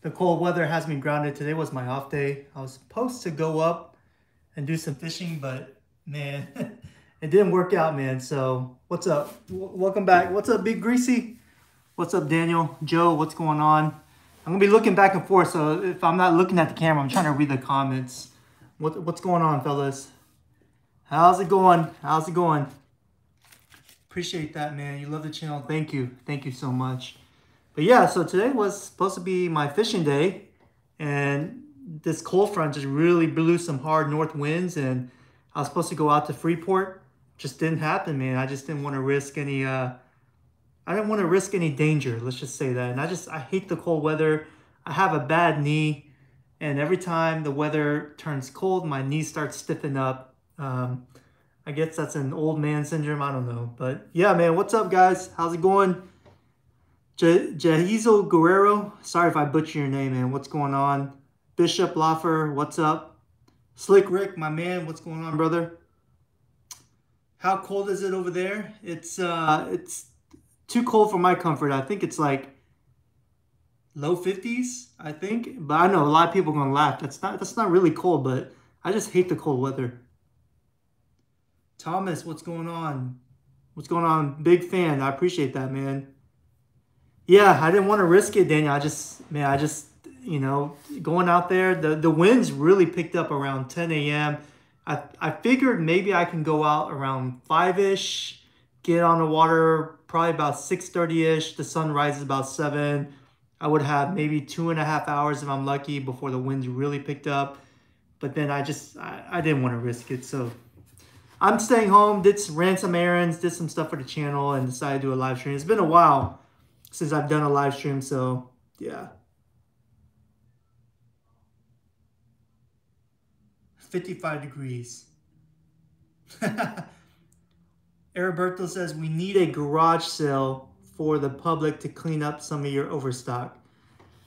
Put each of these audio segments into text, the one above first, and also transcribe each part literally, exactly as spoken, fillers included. The cold weather has me grounded. Today was my off day. I was supposed to go up and do some fishing, but man, it didn't work out, man. So what's up? W welcome back. What's up, Big Greasy? What's up, Daniel? Joe, what's going on? I'm gonna be looking back and forth, so if I'm not looking at the camera, I'm trying to read the comments. What, what's going on, fellas? How's it going? How's it going? Appreciate that, man. You love the channel. Thank you. Thank you so much. But yeah, so today was supposed to be my fishing day, and this cold front just really blew some hard north winds, and I was supposed to go out to Freeport. Just didn't happen, man. I just didn't want to risk any, uh, I didn't want to risk any danger. Let's just say that. And I just, I hate the cold weather. I have a bad knee, and every time the weather turns cold, my knee starts stiffening up. Um, I guess that's an old man syndrome. I don't know. But yeah, man, what's up, guys? How's it going? Je Jehizo Guerrero. Sorry if I butcher your name, man. What's going on? Bishop Laffer, what's up? Slick Rick, my man, what's going on, brother? How cold is it over there? It's uh, it's too cold for my comfort. I think it's like low fifties, I think. But I know a lot of people are gonna laugh. That's not that's not really cold, but I just hate the cold weather. Thomas, what's going on? What's going on? Big fan. I appreciate that, man. Yeah, I didn't want to risk it, Daniel. I just, man, I just, you know, going out there, the, the winds really picked up around ten A M I, I figured maybe I can go out around five-ish, get on the water probably about six thirty-ish. The sun rises about seven. I would have maybe two and a half hours if I'm lucky before the winds really picked up. But then I just, I, I didn't want to risk it, so... I'm staying home, did some, ran some errands, did some stuff for the channel, and decided to do a live stream. It's been a while since I've done a live stream, so yeah. fifty-five degrees. Heriberto says, we need a garage sale for the public to clean up some of your overstock.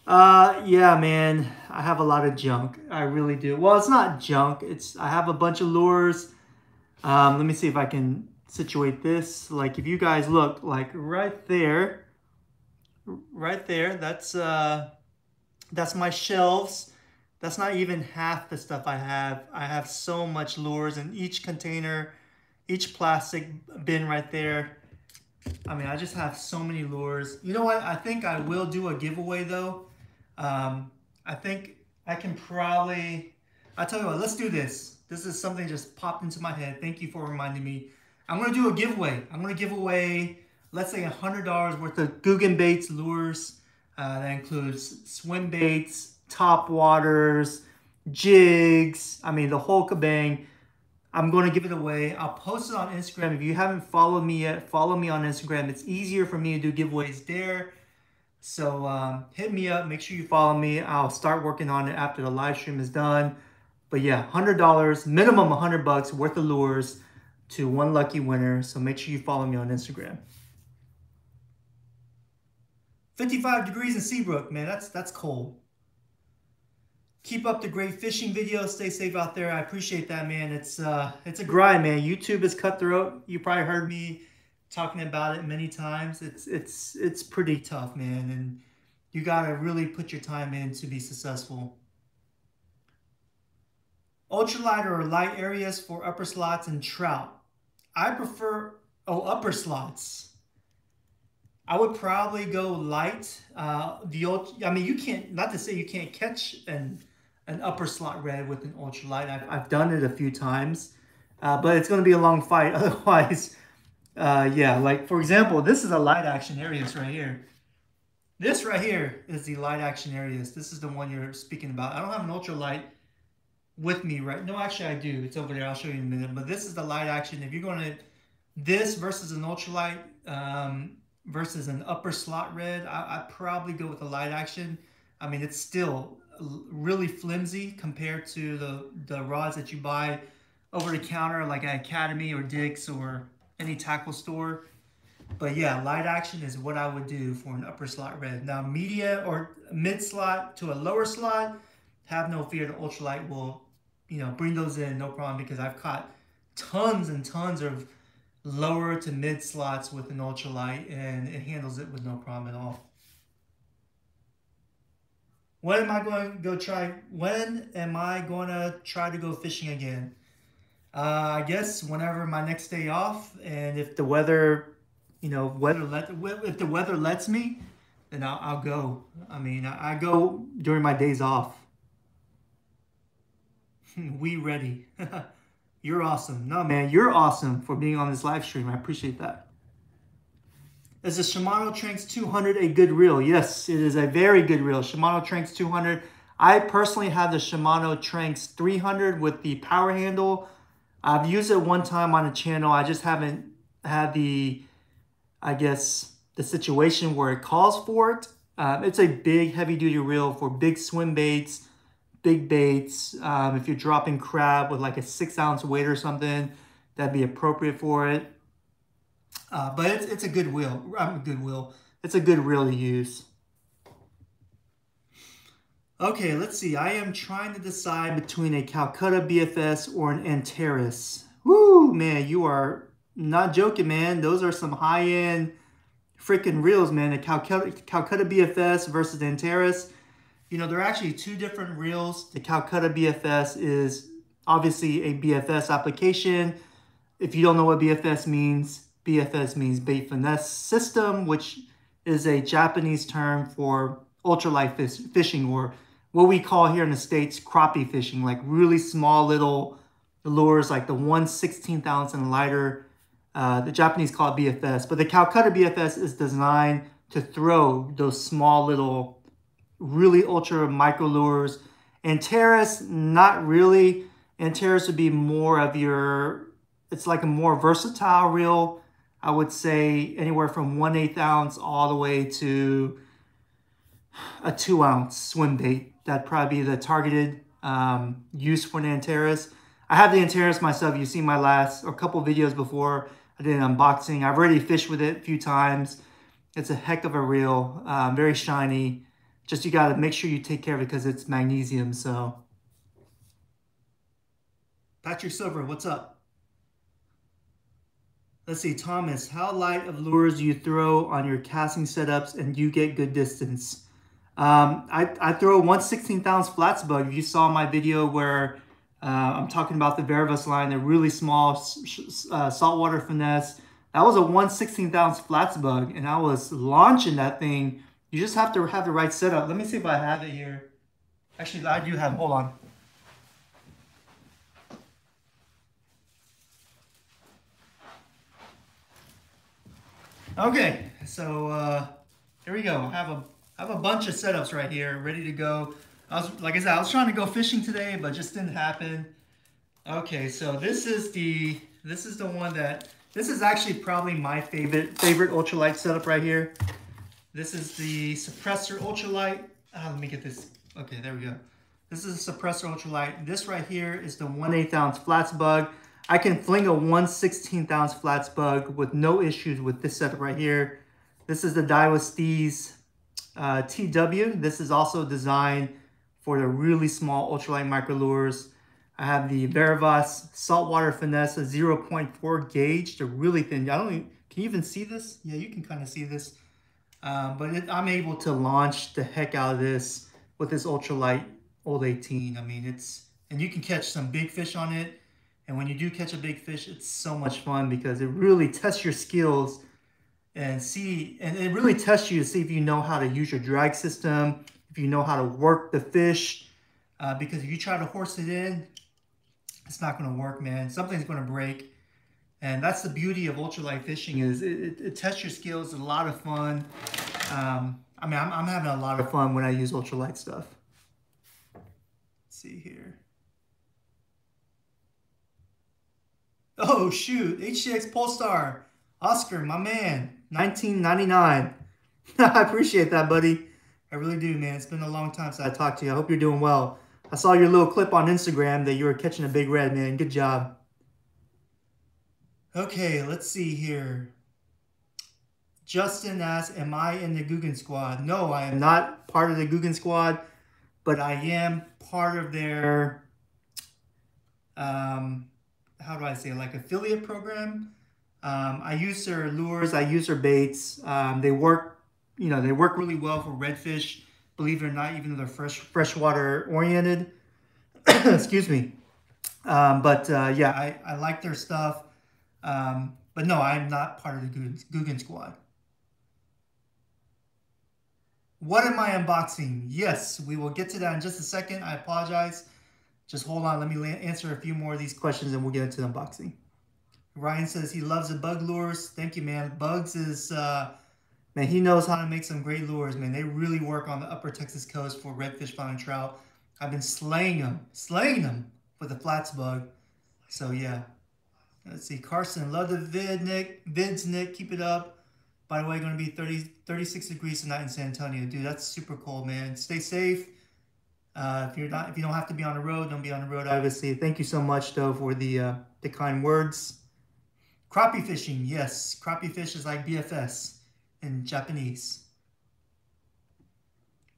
Uh, yeah, man, I have a lot of junk. I really do. Well, it's not junk. It's I have a bunch of lures. Um, let me see if I can situate this. Like if you guys look, like right there, right there, that's, uh, that's my shelves. That's not even half the stuff I have. I have so much lures in each container, each plastic bin right there. I mean, I just have so many lures. You know what? I think I will do a giveaway though. Um, I think I can probably, I'll tell you what, let's do this. This is something just popped into my head. Thank you for reminding me. I'm gonna do a giveaway. I'm gonna give away, let's say one hundred dollars worth of Googan Baits lures. Uh, that includes swim baits, top waters, jigs. I mean, the whole kabang. I'm gonna give it away. I'll post it on Instagram. If you haven't followed me yet, follow me on Instagram. It's easier for me to do giveaways there. So um, hit me up, make sure you follow me. I'll start working on it after the live stream is done. But yeah, one hundred dollars, minimum one hundred bucks worth of lures to one lucky winner. So make sure you follow me on Instagram. fifty-five degrees in Seabrook, man, that's that's cold. Keep up the great fishing videos. Stay safe out there. I appreciate that, man. It's uh, it's a grind, man. YouTube is cutthroat. You probably heard me talking about it many times. It's it's it's pretty tough, man. And you gotta really put your time in to be successful. Ultralight or light areas for upper slots and trout. I prefer, oh, upper slots. I would probably go light. Uh, the old, I mean, you can't, not to say you can't catch an, an upper slot red with an ultralight. I've, I've done it a few times, uh, but it's going to be a long fight. Otherwise, uh, yeah, like for example, this is a light action areas right here. This right here is the light action areas. This is the one you're speaking about. I don't have an ultralight with me, right? No, actually I do. It's over there. I'll show you in a minute, but this is the light action. If you're going to, this versus an ultralight um, versus an upper slot red, I, I'd probably go with the light action. I mean, it's still really flimsy compared to the, the rods that you buy over the counter, like at Academy or Dick's or any tackle store. But yeah, light action is what I would do for an upper slot red. Now, media or mid slot to a lower slot, have no fear, the ultralight will, you know, bring those in, no problem, because I've caught tons and tons of lower to mid slots with an ultralight, and it handles it with no problem at all. When am I going to go try? When am I going to try to go fishing again? Uh, I guess whenever my next day off, and if the weather, you know, weather let if the weather lets me, then I'll, I'll go. I mean, I, I go during my days off. We ready? You're awesome. No, man, you're awesome for being on this live stream. I appreciate that. Is the Shimano Tranx two hundred a good reel? Yes, it is a very good reel. Shimano Tranx two hundred. I personally have the Shimano Tranx three hundred with the power handle. I've used it one time on a channel. I just haven't had the, I guess, the situation where it calls for it. Um, it's a big, heavy-duty reel for big swim baits, big baits. Um, if you're dropping crab with like a six ounce weight or something, that'd be appropriate for it. Uh, but it's, it's a good wheel. I'm a good wheel. It's a good reel to use. Okay, let's see. I am trying to decide between a Calcutta B F S or an Antares. Woo, man, you are not joking, man. Those are some high-end freaking reels, man. A Calcutta, Calcutta B F S versus Antares. You know, they're actually two different reels. The Calcutta B F S is obviously a B F S application. If you don't know what B F S means, B F S means Bait Finesse System, which is a Japanese term for ultralight fish, fishing, or what we call here in the States, crappie fishing, like really small little lures, like the one sixteenth ounce and lighter. Uh, the Japanese call it B F S, but the Calcutta B F S is designed to throw those small little, really ultra micro lures. Antares, not really. Antares would be more of your, it's like a more versatile reel. I would say anywhere from one eighth ounce all the way to a two ounce swim bait. That'd probably be the targeted um, use for an Antares. I have the Antares myself. You've seen my last or couple videos before. I did an unboxing. I've already fished with it a few times. It's a heck of a reel, uh, very shiny. Just you gotta make sure you take care of it because it's magnesium, so. Patrick Silver, what's up? Let's see, Thomas, how light of lures do you throw on your casting setups and you get good distance? Um, I, I throw one sixteenth ounce flats bug. If you saw my video where uh, I'm talking about the Varivas line, the really small uh, saltwater finesse, that was a one sixteenth ounce flats bug, and I was launching that thing. You just have to have the right setup. Let me see if I have it here. Actually, I do have, hold on. Okay, so uh, here we go. I have a I have a bunch of setups right here, ready to go. I was like I said, I was trying to go fishing today, but just didn't happen. Okay, so this is the this is the one that this is actually probably my favorite favorite ultralight setup right here. This is the Suppressor Ultralight. Uh, let me get this. Okay, there we go. This is a Suppressor Ultralight. This right here is the one eighth ounce flats bug. I can fling a one sixteenth ounce flats bug with no issues with this setup right here. This is the Daiwa Steez uh, T W. This is also designed for the really small ultralight micro lures. I have the Varivas Saltwater Finesse, a zero point four gauge. They're really thin. I don't even, can you even see this? Yeah, you can kind of see this. Um, but it, I'm able to launch the heck out of this with this ultralight Old eighteen. I mean, it's, and you can catch some big fish on it. And when you do catch a big fish, it's so much fun because it really tests your skills and see, and it really tests you to see if you know how to use your drag system, if you know how to work the fish. Uh, because if you try to horse it in, it's not going to work, man. Something's going to break. And that's the beauty of ultralight fishing is it, it, it tests your skills. It's a lot of fun. Um, I mean, I'm, I'm having a lot of fun when I use ultralight stuff. Let's see here. Oh, shoot. H T X Polestar. Oscar, my man. nineteen ninety-nine. I appreciate that, buddy. I really do, man. It's been a long time since I talked to you. I hope you're doing well. I saw your little clip on Instagram that you were catching a big red, man. Good job. Okay, let's see here. Justin asks, am I in the Googan Squad? No, I am not part of the Googan Squad, but I am part of their... Um... how do I say, like affiliate program. Um, I use their lures, I use their baits. Um, they work, you know, they work really well for redfish, believe it or not, even though they're fresh, freshwater oriented. Excuse me. Um, but uh, yeah, I, I like their stuff. Um, but no, I'm not part of the Googan Squad. What am I unboxing? Yes, we will get to that in just a second. I apologize. Just hold on. Let me answer a few more of these questions and we'll get into the unboxing. Ryan says he loves the bug lures. Thank you, man. Bugs is, uh, man, he knows how to make some great lures, man. They really work on the upper Texas coast for redfish, flounder, and trout. I've been slaying them, slaying them with the flats bug. So, yeah. Let's see. Carson, love the vid, Nick. Vids, Nick. Keep it up. By the way, going to be thirty, thirty-six degrees tonight in San Antonio. Dude, that's super cold, man. Stay safe. Uh, if you're not, if you don't have to be on the road, don't be on the road, obviously. Thank you so much, though, for the, uh, the kind words. Crappie fishing, yes. Crappie fish is like B F S in Japanese.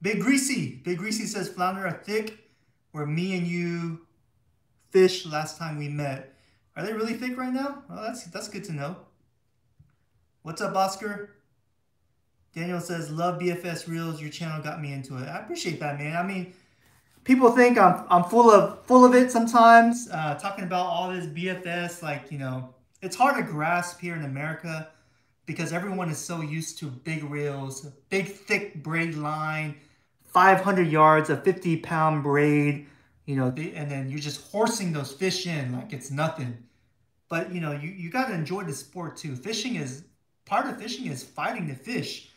Big Greasy. Big Greasy says, flounder are thick where me and you fished last time we met. Are they really thick right now? Well, that's, that's good to know. What's up, Oscar? Daniel says, love B F S reels. Your channel got me into it. I appreciate that, man. I mean, people think I'm, I'm full of full of it sometimes. Uh, talking about all this B F S, like, you know, it's hard to grasp here in America because everyone is so used to big reels, big, thick braid line, five hundred yards of fifty pound braid, you know, and then you're just horsing those fish in like it's nothing. But, you know, you, you got to enjoy the sport too. Fishing is, part of fishing is fighting the fish.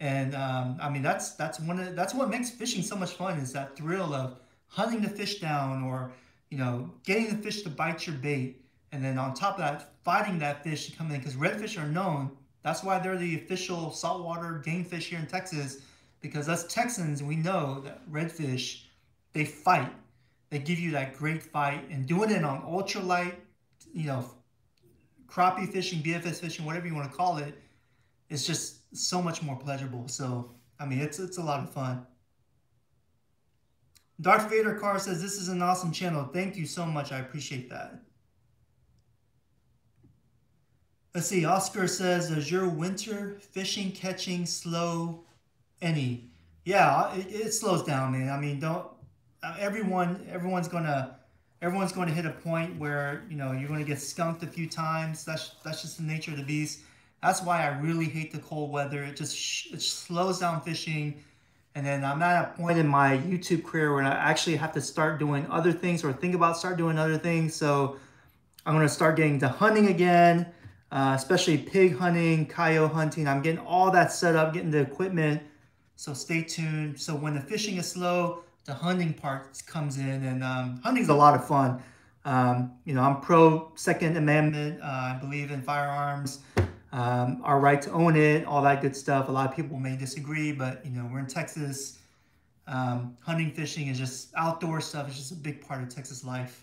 And, um, I mean, that's that's one of, that's what makes fishing so much fun, is that thrill of hunting the fish down or, you know, getting the fish to bite your bait. And then on top of that, fighting that fish to come in, because redfish are known. That's why they're the official saltwater game fish here in Texas, because us Texans, we know that redfish, they fight. They give you that great fight, and doing it on ultralight, you know, crappie fishing, B F S fishing, whatever you want to call it, it's just so much more pleasurable. So, I mean, it's, it's a lot of fun. Darth Vader Carr says, this is an awesome channel. Thank you so much. I appreciate that. Let's see, Oscar says, does your winter fishing catching slow any? Yeah, it, it slows down, man. I mean, don't, everyone, everyone's going to, everyone's going to hit a point where, you know, you're going to get skunked a few times. That's, that's just the nature of the beast. That's why I really hate the cold weather. It just, it slows down fishing. And then I'm at a point in my YouTube career where I actually have to start doing other things or think about start doing other things. So I'm going to start getting to hunting again. Uh, especially pig hunting, coyote hunting. I'm getting all that set up, getting the equipment. So stay tuned. So when the fishing is slow, the hunting part comes in, and um, hunting's a lot of fun. Um, you know, I'm pro Second Amendment. Uh, I believe in firearms, um, our right to own it, all that good stuff. A lot of people may disagree, but you know, we're in Texas. Um, hunting, fishing is just outdoor stuff. It's just a big part of Texas life.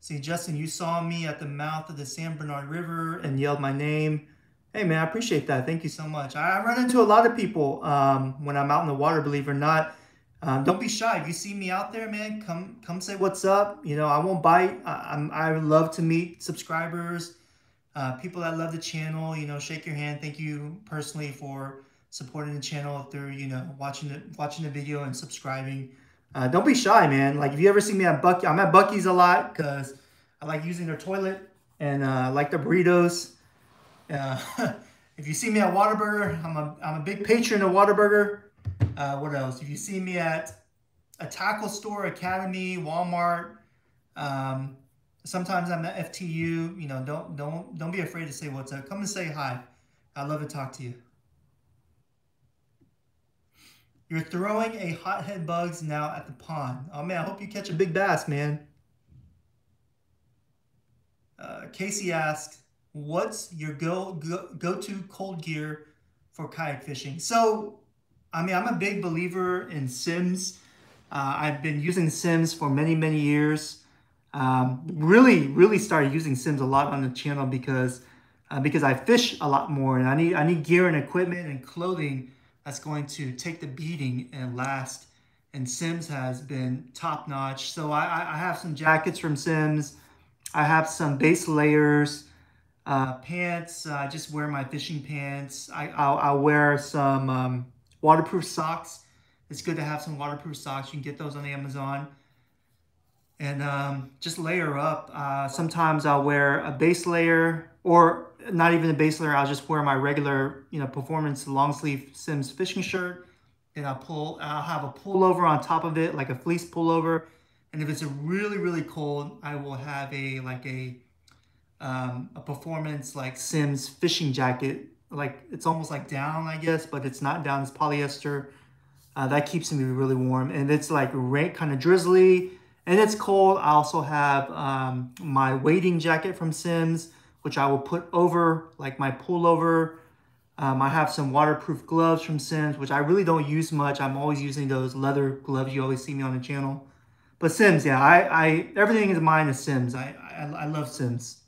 See, Justin, you saw me at the mouth of the San Bernard River and yelled my name. Hey, man, I appreciate that. Thank you so much. I, I run into a lot of people um, when I'm out in the water, believe it or not. Um, don't be shy. If you see me out there, man, come come say what's up. You know, I won't bite. I, I'm, I love to meet subscribers, uh, people that love the channel. You know, shake your hand. Thank you personally for supporting the channel through, you know, watching the, watching the video and subscribing. Uh, don't be shy, man. Like, if you ever see me at Bucky, I'm at Bucky's a lot because I like using their toilet and uh, I like their burritos. Uh, if you see me at Whataburger, I'm a, I'm a big patron of Whataburger. Uh, what else? If you see me at a tackle store, Academy, Walmart, um, sometimes I'm at F T U. You know, don't don't don't be afraid to say what's up. Come and say hi. I love to talk to you. You're throwing a hothead bugs now at the pond. Oh, man, I hope you catch a big bass, man. Uh, Casey asks, what's your go, go, go-to cold gear for kayak fishing? So, I mean, I'm a big believer in Simms. Uh, I've been using Simms for many, many years. Um, really, really started using Simms a lot on the channel because, uh, because I fish a lot more. And I need, I need gear and equipment and clothing that's going to take the beating and last. And Simms has been top notch. So I, I have some jackets from Simms. I have some base layers. uh, pants. I uh, just wear my fishing pants. I, I'll, I'll wear some um, waterproof socks. It's good to have some waterproof socks. You can get those on Amazon. And um, just layer up. Uh, sometimes I'll wear a base layer, or not even a base layer. I'll just wear my regular, you know, performance long sleeve Simms fishing shirt, and I'll pull. I'll have a pullover on top of it, like a fleece pullover. And if it's a really really cold, I will have a like a um, a performance like Simms fishing jacket. Like it's almost like down, I guess, but it's not down. It's polyester. Uh, that keeps me really warm. And it's like rain, kind of drizzly. And it's cold. I also have um, my wading jacket from Simms, which I will put over like my pullover. Um, I have some waterproof gloves from Simms, which I really don't use much. I'm always using those leather gloves you always see me on the channel. But Simms, yeah, I, I everything is mine is Simms. I, I, I love Simms.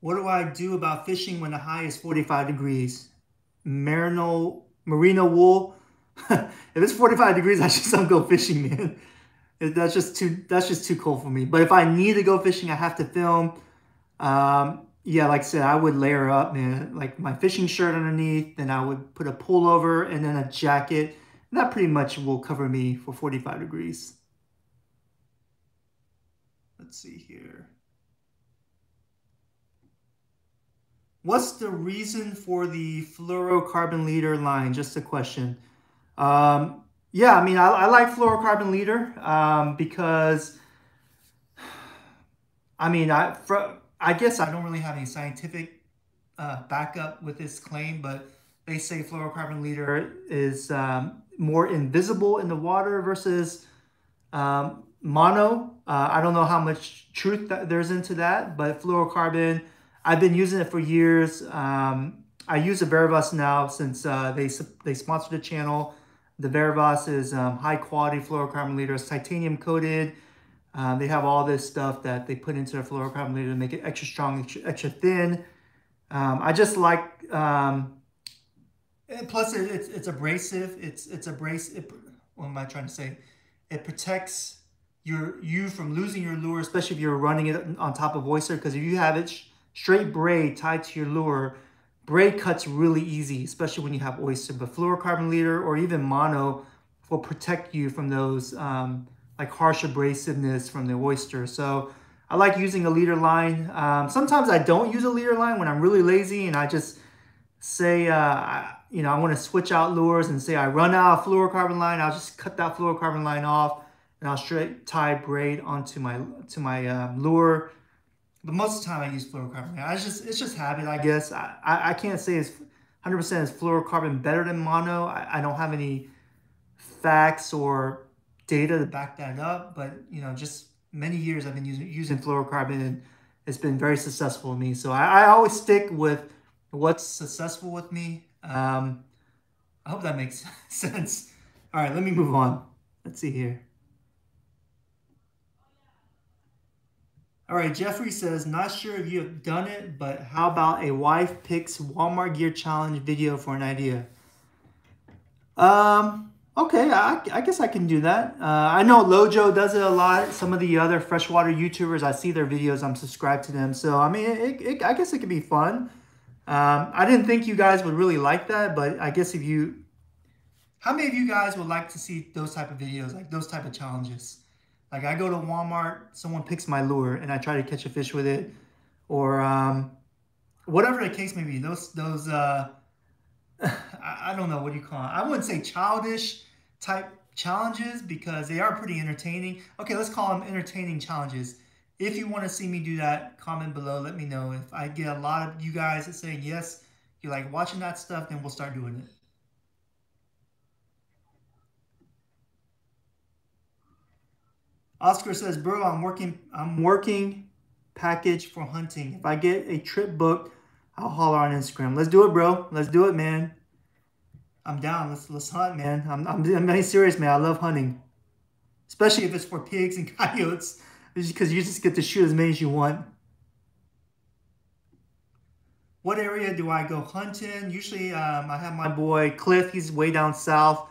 What do I do about fishing when the high is forty-five degrees? Merino. Merino wool. If it's forty-five degrees, I just don't go fishing, man. That's just too that's just too cold for me. But if I need to go fishing, I have to film. Um, yeah, like I said, I would layer up, man. Like my fishing shirt underneath, then I would put a pullover and then a jacket. And that pretty much will cover me for forty-five degrees. Let's see here. What's the reason for the fluorocarbon leader line? Just a question. Um, yeah, I mean, I, I like fluorocarbon leader um, because, I mean, I, for, I guess I don't really have any scientific uh, backup with this claim, but they say fluorocarbon leader is um, more invisible in the water versus um, mono. Uh, I don't know how much truth that there's into that, but fluorocarbon, I've been using it for years. Um, I use the Varivas now since uh, they they sponsored the channel. The Varivas is um, high quality fluorocarbon leader. It's titanium coated. Um, they have all this stuff that they put into their fluorocarbon leader to make it extra strong, extra, extra thin. Um, I just like. Um, plus, it, it's it's abrasive. It's it's abrasive. It, what am I trying to say? It protects your you from losing your lure, especially if you're running it on top of oyster. Because if you have it. Straight braid tied to your lure, braid cuts really easy, especially when you have oyster. But fluorocarbon leader or even mono will protect you from those um, like harsh abrasiveness from the oyster. So I like using a leader line. Um, sometimes I don't use a leader line when I'm really lazy and I just say, uh, I, you know, I want to switch out lures and say I run out of fluorocarbon line. I'll just cut that fluorocarbon line off and I'll straight tie braid onto my to my uh, lure. But most of the time I use fluorocarbon. I just it's just habit, I guess. I, I, I can't say it's one hundred percent is fluorocarbon better than mono. I, I don't have any facts or data to back that up. But, you know, just many years I've been using, using fluorocarbon and it's been very successful to me. So I, I always stick with what's successful with me. Um, I hope that makes sense. All right, let me move on. Let's see here. All right, Jeffrey says, not sure if you have done it, but how about a wife picks Walmart gear challenge video for an idea? Um, okay, I, I guess I can do that. Uh, I know Lojo does it a lot. Some of the other freshwater YouTubers, I see their videos. I'm subscribed to them. So, I mean, it, it, I guess it could be fun. Um, I didn't think you guys would really like that, but I guess if you... How many of you guys would like to see those type of videos, like those type of challenges? Like I go to Walmart, someone picks my lure and I try to catch a fish with it, or um, whatever the case may be. Those, those, uh, I, I don't know, what do you call it? I wouldn't say childish type challenges because they are pretty entertaining. Okay, let's call them entertaining challenges. If you want to see me do that, comment below, let me know. If I get a lot of you guys that say yes, you like watching that stuff, then we'll start doing it. Oscar says, bro, I'm working, I'm working package for hunting. If I get a trip booked, I'll holler on Instagram. Let's do it, bro. Let's do it, man. I'm down. Let's let's hunt, man. I'm I'm, I'm being serious, man. I love hunting. Especially if it's for pigs and coyotes. Because you just get to shoot as many as you want. What area do I go hunting? Usually um, I have my boy Cliff. He's way down south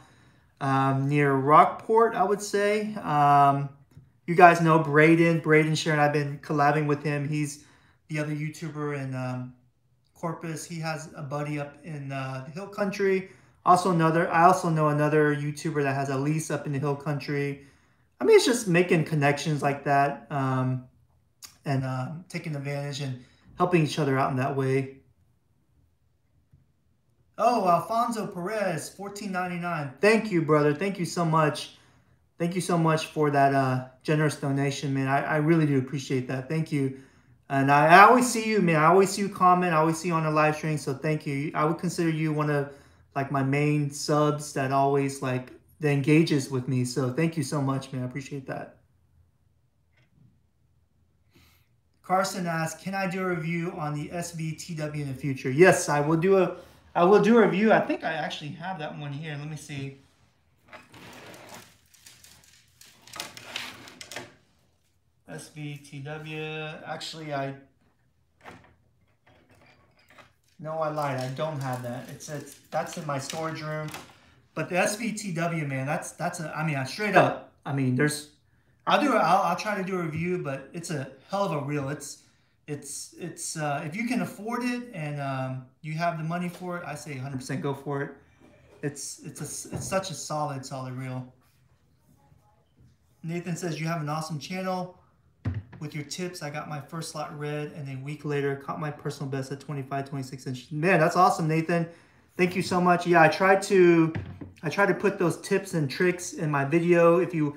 um, near Rockport, I would say. Um... you guys know Braden, Braden Sharon. I've been collabing with him. He's the other YouTuber in um, Corpus. He has a buddy up in uh, the Hill Country. Also another, I also know another YouTuber that has a lease up in the Hill Country. I mean, it's just making connections like that um, and uh, taking advantage and helping each other out in that way. Oh, Alfonso Perez, fourteen ninety-nine. Thank you, brother. Thank you so much. Thank you so much for that uh, generous donation, man. I, I really do appreciate that. Thank you. And I, I always see you, man. I always see you comment. I always see you on the live stream. So thank you. I would consider you one of like my main subs that always like that engages with me. So thank you so much, man. I appreciate that. Carson asks, can I do a review on the S V T W in the future? Yes, I will do a I will do a review. I think I actually have that one here. Let me see. S V T W. Actually, I... No, I lied. I don't have that. It's, it's that's in my storage room. But the S V T W, man, that's that's a. I mean, I straight up. I mean, there's. I'll do. I'll, I'll try to do a review, but it's a hell of a reel. It's. It's it's uh, if you can afford it and um, you have the money for it, I say one hundred percent go for it. It's it's a, it's such a solid solid reel. Nathan says you have an awesome channel. With your tips, I got my first slot read, and a week later caught my personal best at twenty-five, twenty-six inches. Man, that's awesome, Nathan. Thank you so much. Yeah, I try to I try to put those tips and tricks in my video. If you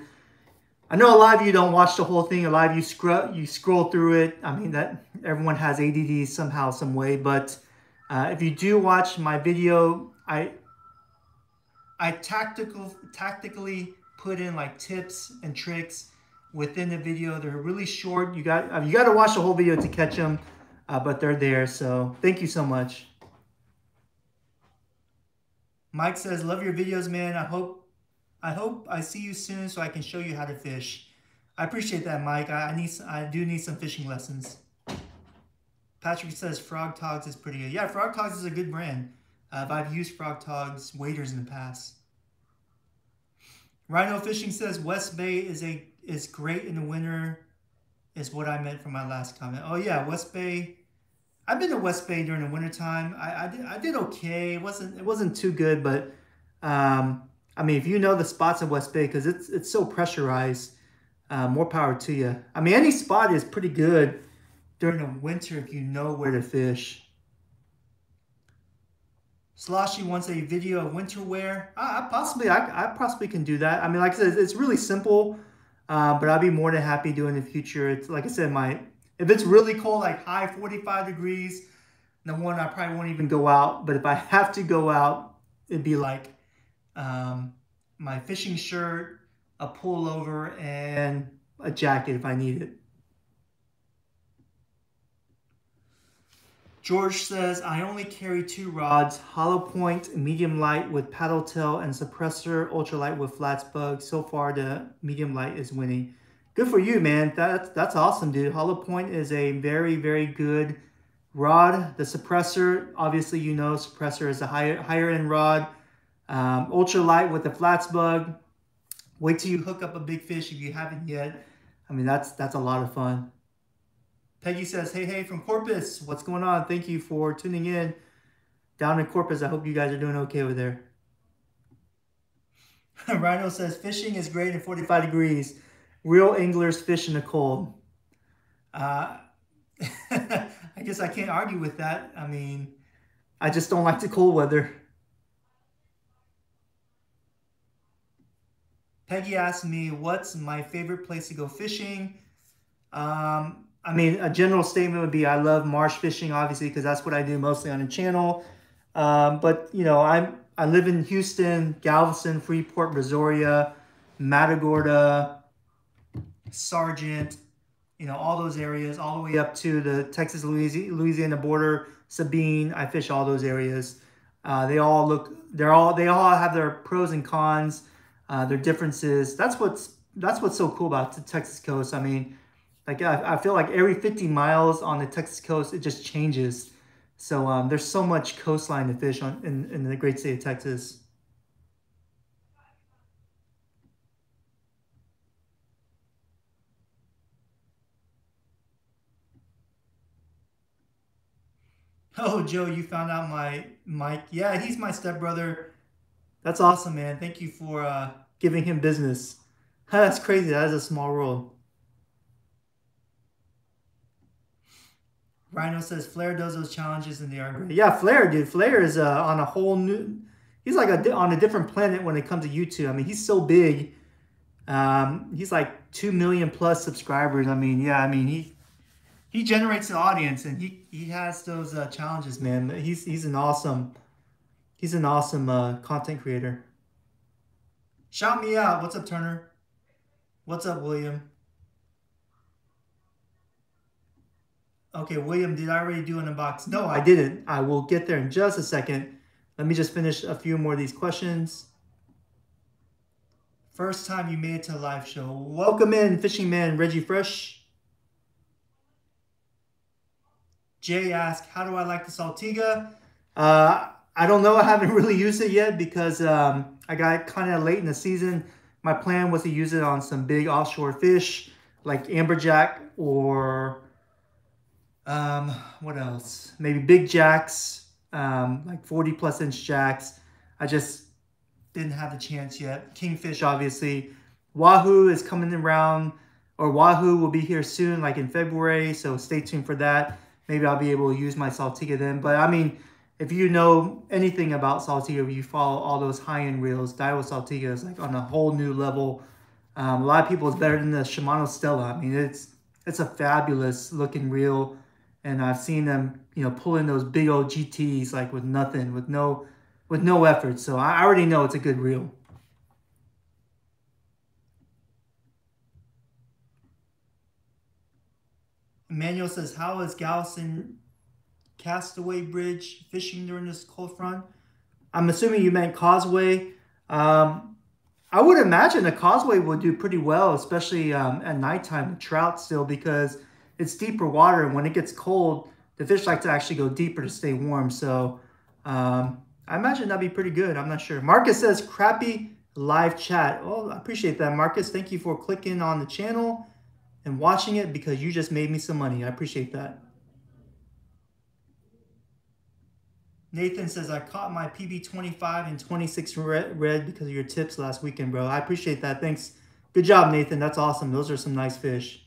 I know a lot of you don't watch the whole thing. A lot of you scroll, you scroll through it. I mean, that everyone has A D D somehow, some way. But uh, if you do watch my video, I I tactical, tactically put in like tips and tricks within the video. They're really short. You got you got to watch the whole video to catch them, uh, but they're there. So thank you so much. Mike says, "Love your videos, man. I hope." I hope I see you soon so I can show you how to fish. I appreciate that, Mike. I need, I do need some fishing lessons. Patrick says Frog Togs is pretty good. Yeah, Frog Togs is a good brand. Uh, I've used Frog Togs waders in the past. Rhino Fishing says West Bay is a is great in the winter, is what I meant for my last comment. Oh yeah, West Bay. I've been to West Bay during the wintertime. I I did I did okay. It wasn't it wasn't too good, but. Um, I mean, if you know the spots in West Bay, because it's it's so pressurized, uh, more power to you. I mean, any spot is pretty good during the winter if you know where to fish. Sloshy wants a video of winter wear. I, I possibly, I, I possibly can do that. I mean, like I said, it's really simple, uh, but I'll be more than happy doing in the future. It's like I said, my if it's really cold, like high forty-five degrees, then one I probably won't even go out. But if I have to go out, it'd be like. Um, my fishing shirt, a pullover, and a jacket if I need it. George says, I only carry two rods, Hollow Point, medium light with paddle tail, and Suppressor Ultralight with flats bug. So far, the medium light is winning. Good for you, man. That's, that's awesome, dude. Hollow Point is a very, very good rod. The Suppressor, obviously, you know, Suppressor is a higher, higher end rod. Um, ultralight with the flats bug. Wait till you hook up a big fish if you haven't yet. I mean, that's that's a lot of fun. Peggy says, hey, hey, from Corpus. What's going on? Thank you for tuning in down in Corpus. I hope you guys are doing okay over there. Rhino says, fishing is great in forty-five degrees. Real anglers fish in the cold. Uh, I guess I can't argue with that. I mean, I just don't like the cold weather. Peggy asked me, what's my favorite place to go fishing? Um, I mean, a general statement would be I love marsh fishing, obviously, because that's what I do mostly on the channel. Um, but, you know, I'm, I live in Houston, Galveston, Freeport, Brazoria, Matagorda, Sargent, you know, all those areas, all the way up to the Texas-Louisiana border, Sabine. I fish all those areas. Uh, they all look, they're all, they all have their pros and cons. Uh, their differences. That's what's that's what's so cool about the Texas coast. I mean, like I, I feel like every fifty miles on the Texas coast, it just changes. So um, there's so much coastline to fish on in, in the great state of Texas. Oh, Joe, you found out my Mike. Yeah, he's my stepbrother. That's awesome, man. Thank you for uh, giving him business. That's crazy. That is a small world. Rhino says Flair does those challenges and they are great. Yeah, Flair, dude. Flair is uh, on a whole new... He's like a, on a different planet when it comes to YouTube. I mean, he's so big. Um, he's like two million plus subscribers. I mean, yeah, I mean, he... He generates an audience, and he he has those uh, challenges, man. He's he's an awesome, he's an awesome uh, content creator. Shout me out! What's up, Turner? What's up, William? Okay, William, did I already do an unbox? No, I didn't. I will get there in just a second. Let me just finish a few more of these questions. First time you made it to a live show. Welcome in, fishing man Reggie Fresh. Jay asked, how do I like the Saltiga? Uh, I don't know. I haven't really used it yet because um, I got kind of late in the season. My plan was to use it on some big offshore fish like amberjack or um, what else? Maybe big jacks, um, like forty plus inch jacks. I just didn't have the chance yet. Kingfish, obviously. Wahoo is coming around, or Wahoo will be here soon, like in February. So stay tuned for that. Maybe I'll be able to use my Saltiga then. But I mean, if you know anything about Saltiga, you follow all those high-end reels, Daiwa Saltiga is like on a whole new level. Um, a lot of people, it's better than the Shimano Stella. I mean, it's it's a fabulous looking reel. And I've seen them, you know, pulling those big old G Ts like with nothing, with no, with no effort. So I already know it's a good reel. Manuel says, how is Galveston Castaway Bridge fishing during this cold front? I'm assuming you meant Causeway. Um, I would imagine a Causeway will do pretty well, especially um, at nighttime with trout still, because it's deeper water. And when it gets cold, the fish like to actually go deeper to stay warm. So um, I imagine that'd be pretty good. I'm not sure. Marcus says, crappy live chat. Oh, I appreciate that, Marcus. Thank you for clicking on the channel and watching it, because you just made me some money. I appreciate that. Nathan says, I caught my P B twenty-five and twenty-six red because of your tips last weekend, bro. I appreciate that. Thanks. Good job, Nathan. That's awesome. Those are some nice fish.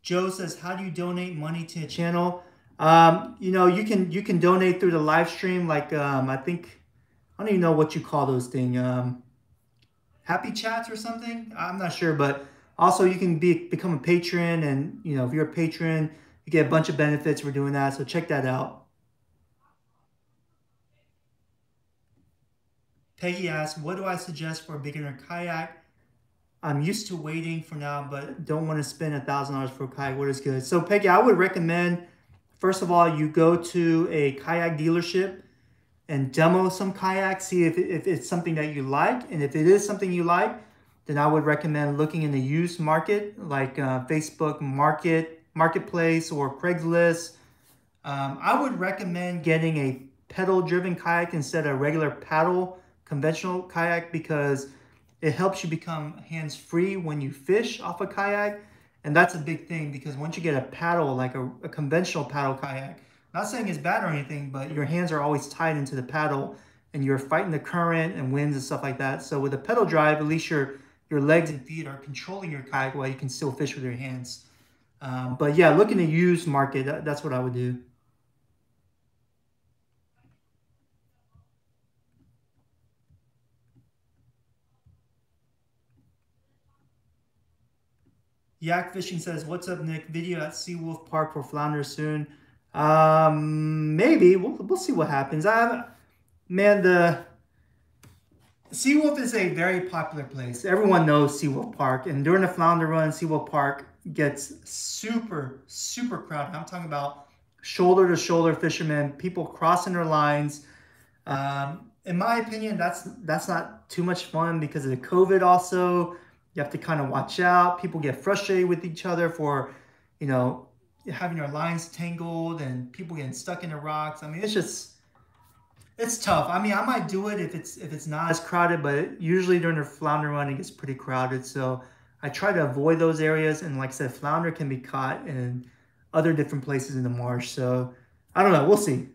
Joe says, how do you donate money to a channel? Um, you know, you can you can donate through the live stream. Like, um, I think, I don't even know what you call those things. Um, Happy Chats or something? I'm not sure, but also you can be become a patron, and you know, if you're a patron, you get a bunch of benefits for doing that, so check that out. Peggy asks, what do I suggest for a beginner kayak? I'm used to waiting for now, but don't want to spend a thousand dollars for a kayak. What is good? So Peggy, I would recommend, first of all, you go to a kayak dealership and demo some kayaks, see if, if it's something that you like. And if it is something you like, then I would recommend looking in the used market, like uh, Facebook Market, Marketplace, or Craigslist. Um, I would recommend getting a pedal-driven kayak instead of a regular paddle, conventional kayak, because it helps you become hands-free when you fish off a kayak. And that's a big thing, because once you get a paddle, like a, a conventional paddle kayak, not saying it's bad or anything, but your hands are always tied into the paddle and you're fighting the current and winds and stuff like that. So with a pedal drive, at least your, your legs and feet are controlling your kayak while you can still fish with your hands. Um, but yeah, looking to use market, that, that's what I would do. Yak Fishing says, what's up, Nick? Video at Seawolf Park for flounder soon. Um, maybe we'll, we'll see what happens. I man, the Seawolf is a very popular place. Everyone knows Seawolf Park, and during the flounder run, Seawolf Park gets super, super crowded. I'm talking about shoulder to shoulder fishermen, people crossing their lines. Um, in my opinion, that's, that's not too much fun because of the COVID. Also, you have to kind of watch out. People get frustrated with each other for, you know, having your lines tangled and people getting stuck in the rocks. I mean, it's just, it's tough. I mean, I might do it if it's if it's not as crowded, but it, usually during the flounder run, it gets pretty crowded. So I try to avoid those areas. And like I said, flounder can be caught in other different places in the marsh. So I don't know. We'll see.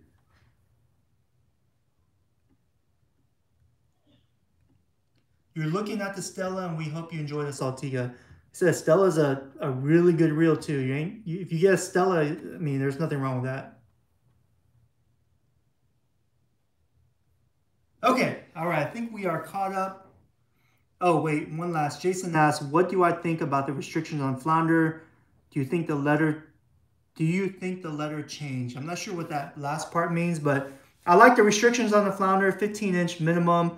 You're looking at the Stella, and we hope you enjoy the Saltiga. So Stella's a, a really good reel too. You ain't, you, if you get a Stella, I mean, there's nothing wrong with that. Okay, all right, I think we are caught up. Oh, wait, one last. Jason asked, what do I think about the restrictions on flounder? Do you think the letter, do you think the letter changed? I'm not sure what that last part means, but I like the restrictions on the flounder, fifteen inch minimum.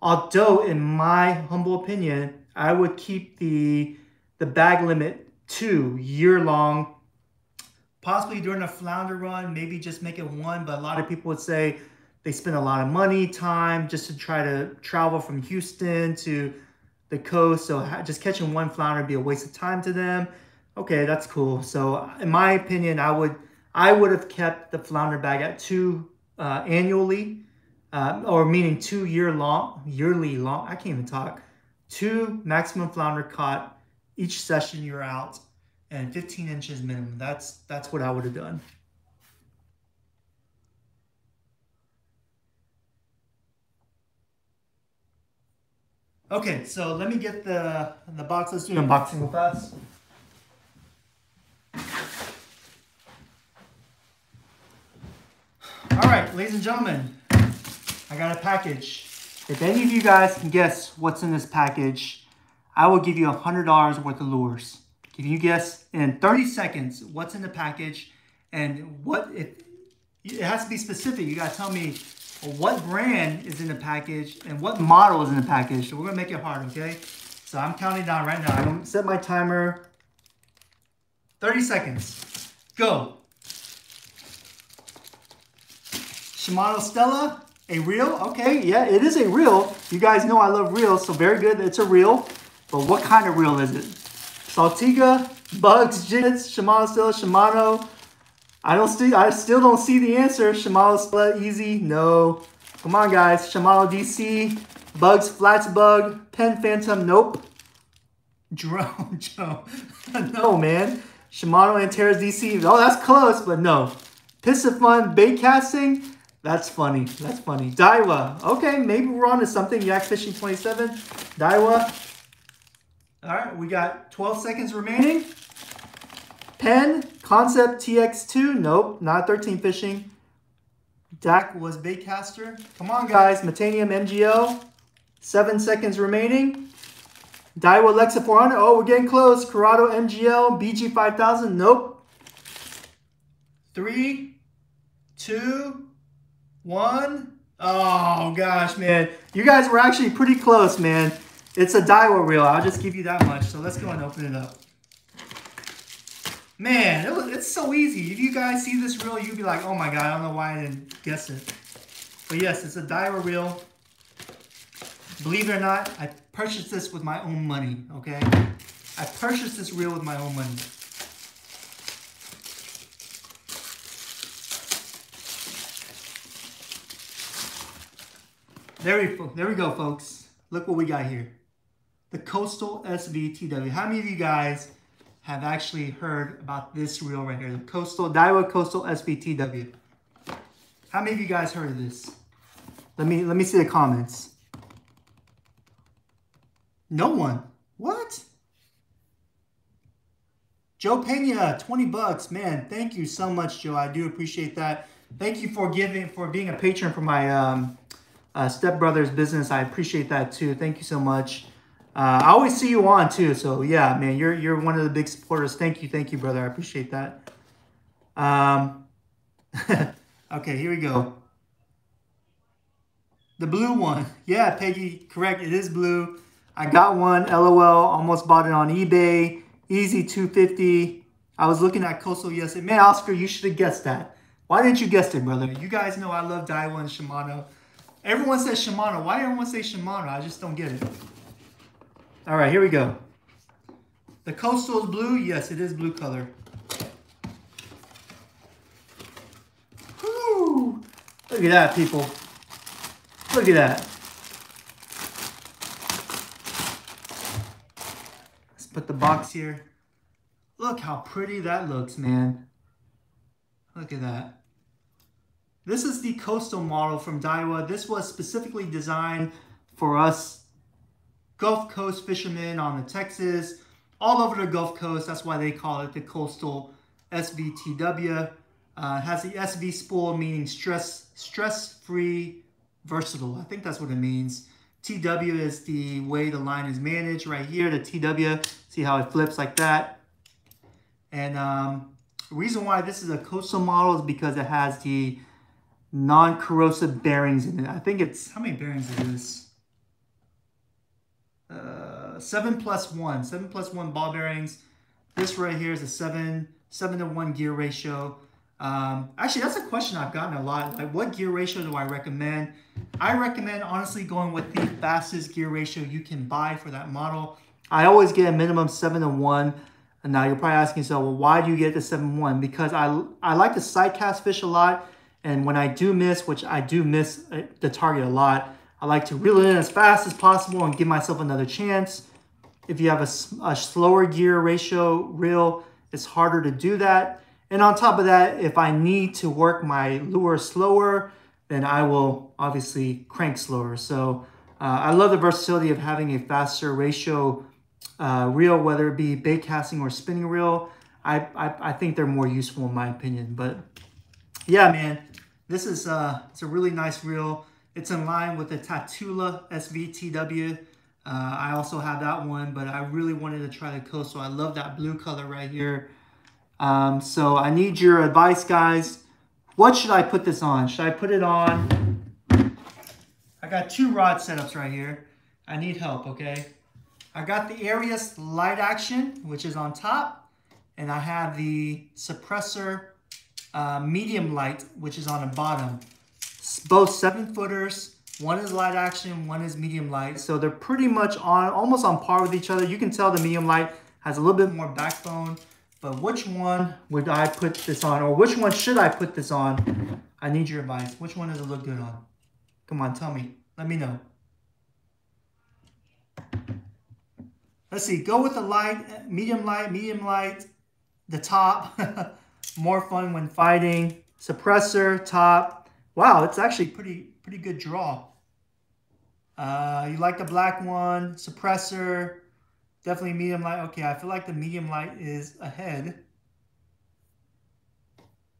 Although, in my humble opinion, I would keep the, the bag limit to year long. Possibly during a flounder run, maybe just make it one, but a lot of people would say, they spend a lot of money, time, just to try to travel from Houston to the coast. So just catching one flounder would be a waste of time to them. Okay, that's cool. So in my opinion, I would I would have kept the flounder bag at two uh, annually, uh, or meaning two year long, yearly long. I can't even talk. Two maximum flounder caught each session you're out, and fifteen inches minimum. That's that's what I would have done. Okay, so let me get the the box. Let's do an unboxing with us. All right, ladies and gentlemen, I got a package. If any of you guys can guess what's in this package, I will give you a hundred dollars worth of lures. If you guess in thirty seconds what's in the package and what it it has to be specific. You gotta tell me what brand is in the package and what model is in the package. So we're gonna make it hard, okay? So I'm counting down right now. I'm gonna set my timer. thirty seconds. Go. Shimano Stella, a reel. Okay, yeah, it is a reel. You guys know I love reels, so very good. It's a reel. But what kind of reel is it? Saltiga, Bugs, Jits, Shimano Stella, Shimano. I don't see, I still don't see the answer. Shimano Stella, easy, no. Come on, guys. Shimano D C, Bugs, Flats Bug, Pen Phantom, nope. Drone Joe, no, man. Shimano Antares D C, oh, that's close, but no. Piss of Fun, bait casting, that's funny, that's funny. Daiwa, okay, maybe we're on to something. Yak Fishing twenty-seven, Daiwa. All right, we got twelve seconds remaining. Pen, Concept T X two, nope, not thirteen Fishing. D A C was baitcaster. Come on, guys. Metanium M G O, seven seconds remaining. Daiwa Lexa four hundred, oh, we're getting close. Corrado M G L, B G five thousand, nope. Three, two, one. Oh, gosh, man. You guys were actually pretty close, man. It's a Daiwa reel. I'll just give you that much. So let's go and open it up. Man, it was, it's so easy. If you guys see this reel, you'd be like, oh my God, I don't know why I didn't guess it. But yes, it's a Daiwa reel. Believe it or not, I purchased this with my own money, okay? I purchased this reel with my own money. There we, there we go, folks. Look what we got here. The Coastal S V T W. How many of you guys have actually heard about this reel right here, the Coastal Daiwa Coastal S V T W? How many of you guys heard of this? Let me let me see the comments. No one. What? Joe Pena, twenty bucks, man. Thank you so much, Joe. I do appreciate that. Thank you for giving for being a patron for my um, uh, stepbrother's business. I appreciate that too. Thank you so much. Uh, I always see you on too, so yeah, man, you're you're one of the big supporters. Thank you, thank you, brother. I appreciate that. Um, okay, here we go. The blue one, yeah, Peggy, correct. It is blue. I got one. LOL. Almost bought it on eBay. Easy two fifty. I was looking at Coastal yesterday. Man, Oscar, you should have guessed that. Why didn't you guess it, brother? You guys know I love Daiwa and Shimano. Everyone says Shimano. Why everyone say Shimano? I just don't get it. All right, here we go. The Coastal is blue. Yes, it is blue color. Woo! Look at that, people. Look at that. Let's put the box here. Look how pretty that looks, man. Look at that. This is the coastal model from Daiwa. This was specifically designed for us Gulf Coast fishermen on the Texas, all over the Gulf Coast. That's why they call it the Coastal S V T W. Uh, has the S V spool, meaning stress, stress-free, versatile. I think that's what it means. T W is the way the line is managed right here, the T W. See how it flips like that? And um, the reason why this is a coastal model is because it has the non-corrosive bearings in it. I think it's, how many bearings is this? Uh, seven plus one, seven plus one ball bearings. This right here is a seven, seven to one gear ratio. Um, actually, that's a question I've gotten a lot. Like, what gear ratio do I recommend? I recommend honestly going with the fastest gear ratio you can buy for that model. I always get a minimum seven to one. And now you're probably asking yourself, well, why do you get the seven to one? Because I I like to side cast fish a lot, and when I do miss, which I do miss the target a lot, I like to reel it in as fast as possible and give myself another chance. If you have a, a slower gear ratio reel, it's harder to do that. And on top of that, if I need to work my lure slower, then I will obviously crank slower. So uh, I love the versatility of having a faster ratio uh, reel, whether it be bait casting or spinning reel. I, I, I think they're more useful in my opinion. But yeah, man, this is uh, it's a really nice reel. It's in line with the Tatula S V T W. Uh, I also have that one, but I really wanted to try the Coastal. I love that blue color right here. Um, so I need your advice, guys. What should I put this on? Should I put it on? I got two rod setups right here. I need help, okay? I got the Arius Light Action, which is on top. And I have the Suppressor uh, Medium Light, which is on the bottom. Both seven footers. One is light action, one is medium light. So they're pretty much on, almost on par with each other. You can tell the medium light has a little bit more backbone, but which one would I put this on, or which one should I put this on? I need your advice. Which one does it look good on? Come on, tell me, let me know. Let's see, go with the light, medium light, medium light, the top, more fun when fighting, suppressor, top. Wow, it's actually pretty pretty good draw. Uh, you like the black one, suppressor, definitely medium light. Okay, I feel like the medium light is ahead.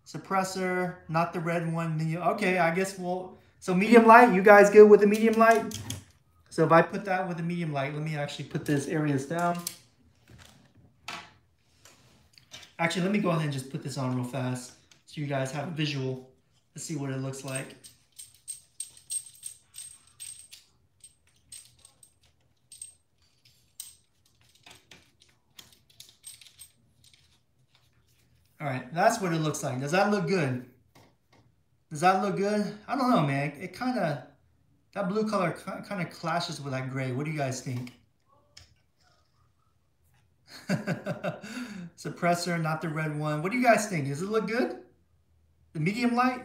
Suppressor, not the red one. Medium. Okay, I guess we'll, so medium light, you guys good with the medium light? So if I put that with the medium light, let me actually put this areas down. Actually, let me go ahead and just put this on real fast so you guys have a visual. Let's see what it looks like. All right, that's what it looks like. Does that look good? Does that look good? I don't know, man. It kind of, that blue color kind of clashes with that gray. What do you guys think? Suppressor, not the red one. What do you guys think? Does it look good? The medium light?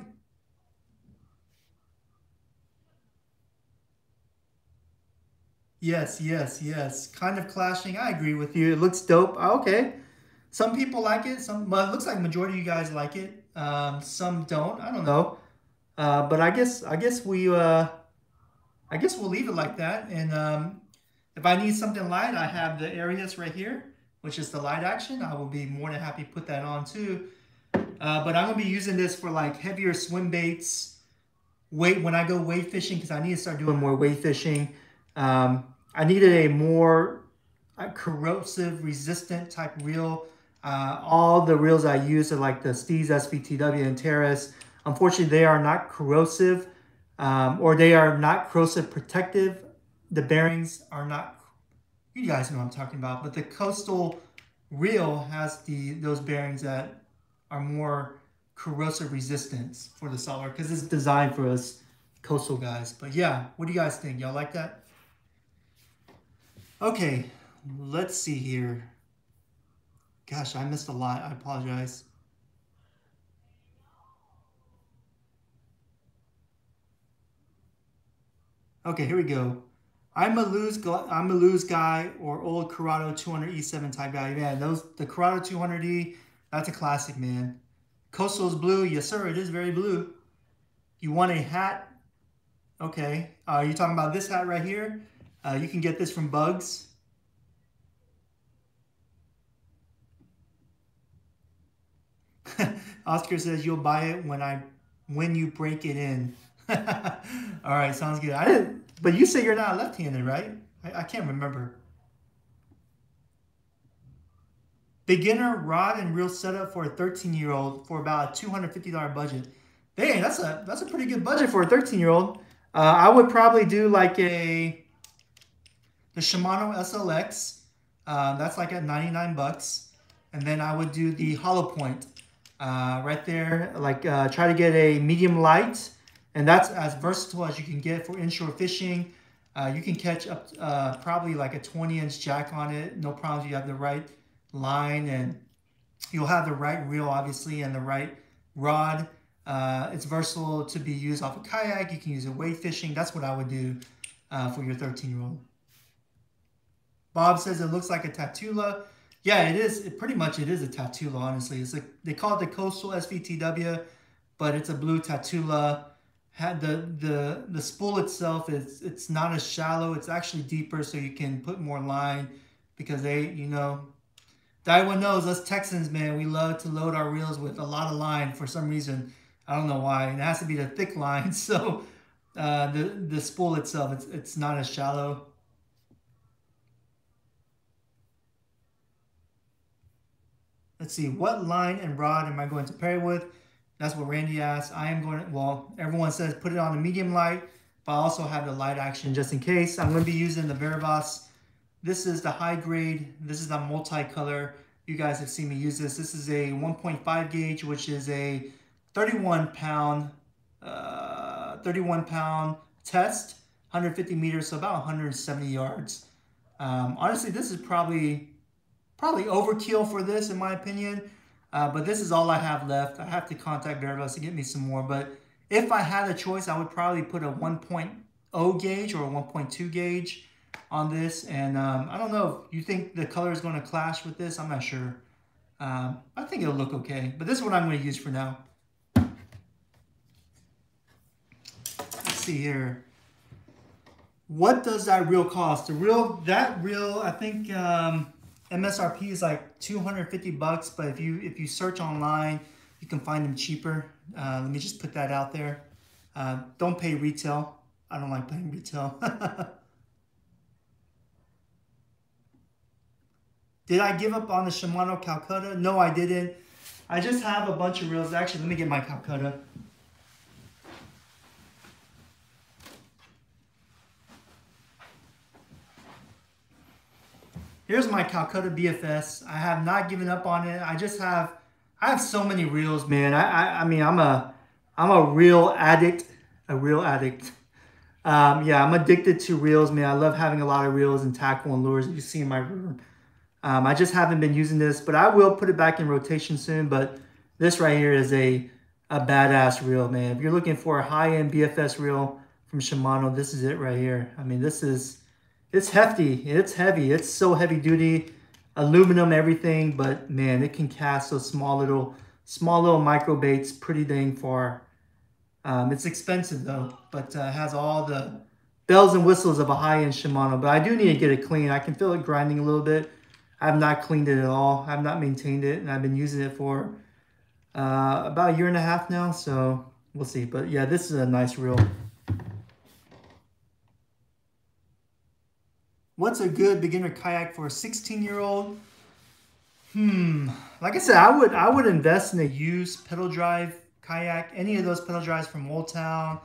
Yes, yes, yes. Kind of clashing. I agree with you. It looks dope. Okay. Some people like it. Some, but it looks like majority of you guys like it. Um, some don't. I don't know. Uh, but I guess I guess we uh, I guess we'll leave it like that. And um, if I need something light, I have the Arius right here, which is the light action. I will be more than happy to put that on too. Uh, but I'm gonna be using this for like heavier swim baits. Weight when I go wade fishing, because I need to start doing more wade fishing. Um, I needed a more uh, corrosive, resistant type reel. Uh, all the reels I use are like the Steez, S V T W, Antares. Unfortunately, they are not corrosive, um, or they are not corrosive protective. The bearings are not, you guys know what I'm talking about, but the Coastal reel has the those bearings that are more corrosive resistance for the saltwater, because it's designed for us coastal guys. But yeah, what do you guys think? Y'all like that? Okay, let's see here. Gosh, I missed a lot. I apologize. Okay, here we go. I'm a lose, I'm a lose guy, or old Corrado two hundred E seven type guy. Man, those the Corrado two hundred E, that's a classic, man. Coastal's blue. Yes, sir. It is very blue. You want a hat? Okay. Uh, you're talking about this hat right here. Uh, you can get this from Bugs. Oscar says you'll buy it when I when you break it in. All right, sounds good. I didn't, but you say you're not left-handed, right? I, I can't remember. Beginner rod and reel setup for a thirteen-year-old for about a two hundred fifty dollar budget. Dang, that's a that's a pretty good budget for a thirteen-year-old. Uh, I would probably do like a the Shimano S L X. Uh, that's like at ninety-nine bucks, and then I would do the Hollow Point. Uh, right there, like uh, try to get a medium light, and that's as versatile as you can get for inshore fishing. Uh, you can catch up uh, probably like a twenty inch jack on it, no problems. You have the right line, and you'll have the right reel, obviously, and the right rod. Uh, it's versatile to be used off a kayak. You can use it wade fishing. That's what I would do uh, for your thirteen year old. Bob says it looks like a Tatula. Yeah, it is. It pretty much it is a Tatula, honestly. It's like they call it the Coastal S V T W, but it's a blue Tatula. Had the the the spool itself is it's not as shallow. It's actually deeper, so you can put more line because they you know, Daiwa knows us Texans, man. We love to load our reels with a lot of line for some reason. I don't know why. And it has to be the thick line. So uh, the the spool itself it's it's not as shallow. Let's see, what line and rod am I going to pair with? That's what Randy asked. I am going to, well, everyone says put it on a medium light, but I also have the light action just in case. I'm going to be using the Varivas. This is the high grade. This is the multicolor. You guys have seen me use this. This is a one point five gauge, which is a thirty-one pound, uh, thirty-one pound test, one hundred fifty meters, so about one hundred seventy yards. Um, honestly, this is probably... Probably overkill for this, in my opinion, uh, but this is all I have left. I have to contact Varivas to get me some more, but if I had a choice, I would probably put a one point oh gauge or a one point two gauge on this, and um, I don't know if you think the color is going to clash with this. I'm not sure. Um, I think it'll look okay, but this is what I'm going to use for now. Let's see here. What does that reel cost? The reel, that reel, I think... Um, M S R P is like two hundred fifty bucks, but if you if you search online, you can find them cheaper. Uh, let me just put that out there. Uh, don't pay retail. I don't like paying retail. Did I give up on the Shimano Calcutta? No, I didn't. I just have a bunch of reels. Actually, let me get my Calcutta. Here's my Calcutta B F S. I have not given up on it. I just have, I have so many reels, man. I, I, I mean, I'm a, I'm a reel addict, a reel addict. Um, yeah, I'm addicted to reels, man. I love having a lot of reels and tackle and lures that you see in my room. Um, I just haven't been using this, but I will put it back in rotation soon. But this right here is a, a badass reel, man. If you're looking for a high-end B F S reel from Shimano, this is it right here. I mean, this is... It's hefty, it's heavy, it's so heavy duty, aluminum everything, but man, it can cast those small little, small little micro baits pretty dang far. Um, it's expensive though, but uh, has all the bells and whistles of a high-end Shimano, but I do need to get it clean. I can feel it grinding a little bit. I've not cleaned it at all. I've not maintained it, and I've been using it for uh, about a year and a half now, so we'll see. But yeah, this is a nice reel. What's a good beginner kayak for a sixteen year old? Hmm. Like I said, I would I would invest in a used pedal drive kayak. Any of those pedal drives from Old Town,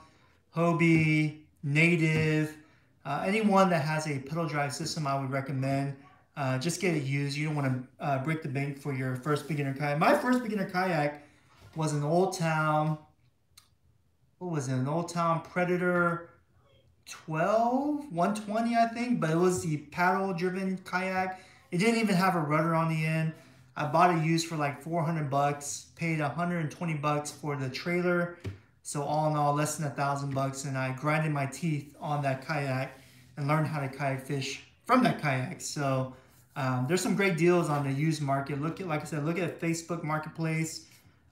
Hobie, Native, uh, anyone that has a pedal drive system, I would recommend. Uh, just get it used. You don't want to uh, break the bank for your first beginner kayak. My first beginner kayak was an Old Town. What was it? An Old Town Predator. twelve, one twenty, I think, but it was the paddle driven kayak. It didn't even have a rudder on the end. I bought it used for like four hundred bucks, paid one hundred twenty bucks for the trailer. So all in all, less than a thousand bucks. And I grinded my teeth on that kayak and learned how to kayak fish from that kayak. So um, there's some great deals on the used market. Look at, like I said, look at Facebook Marketplace.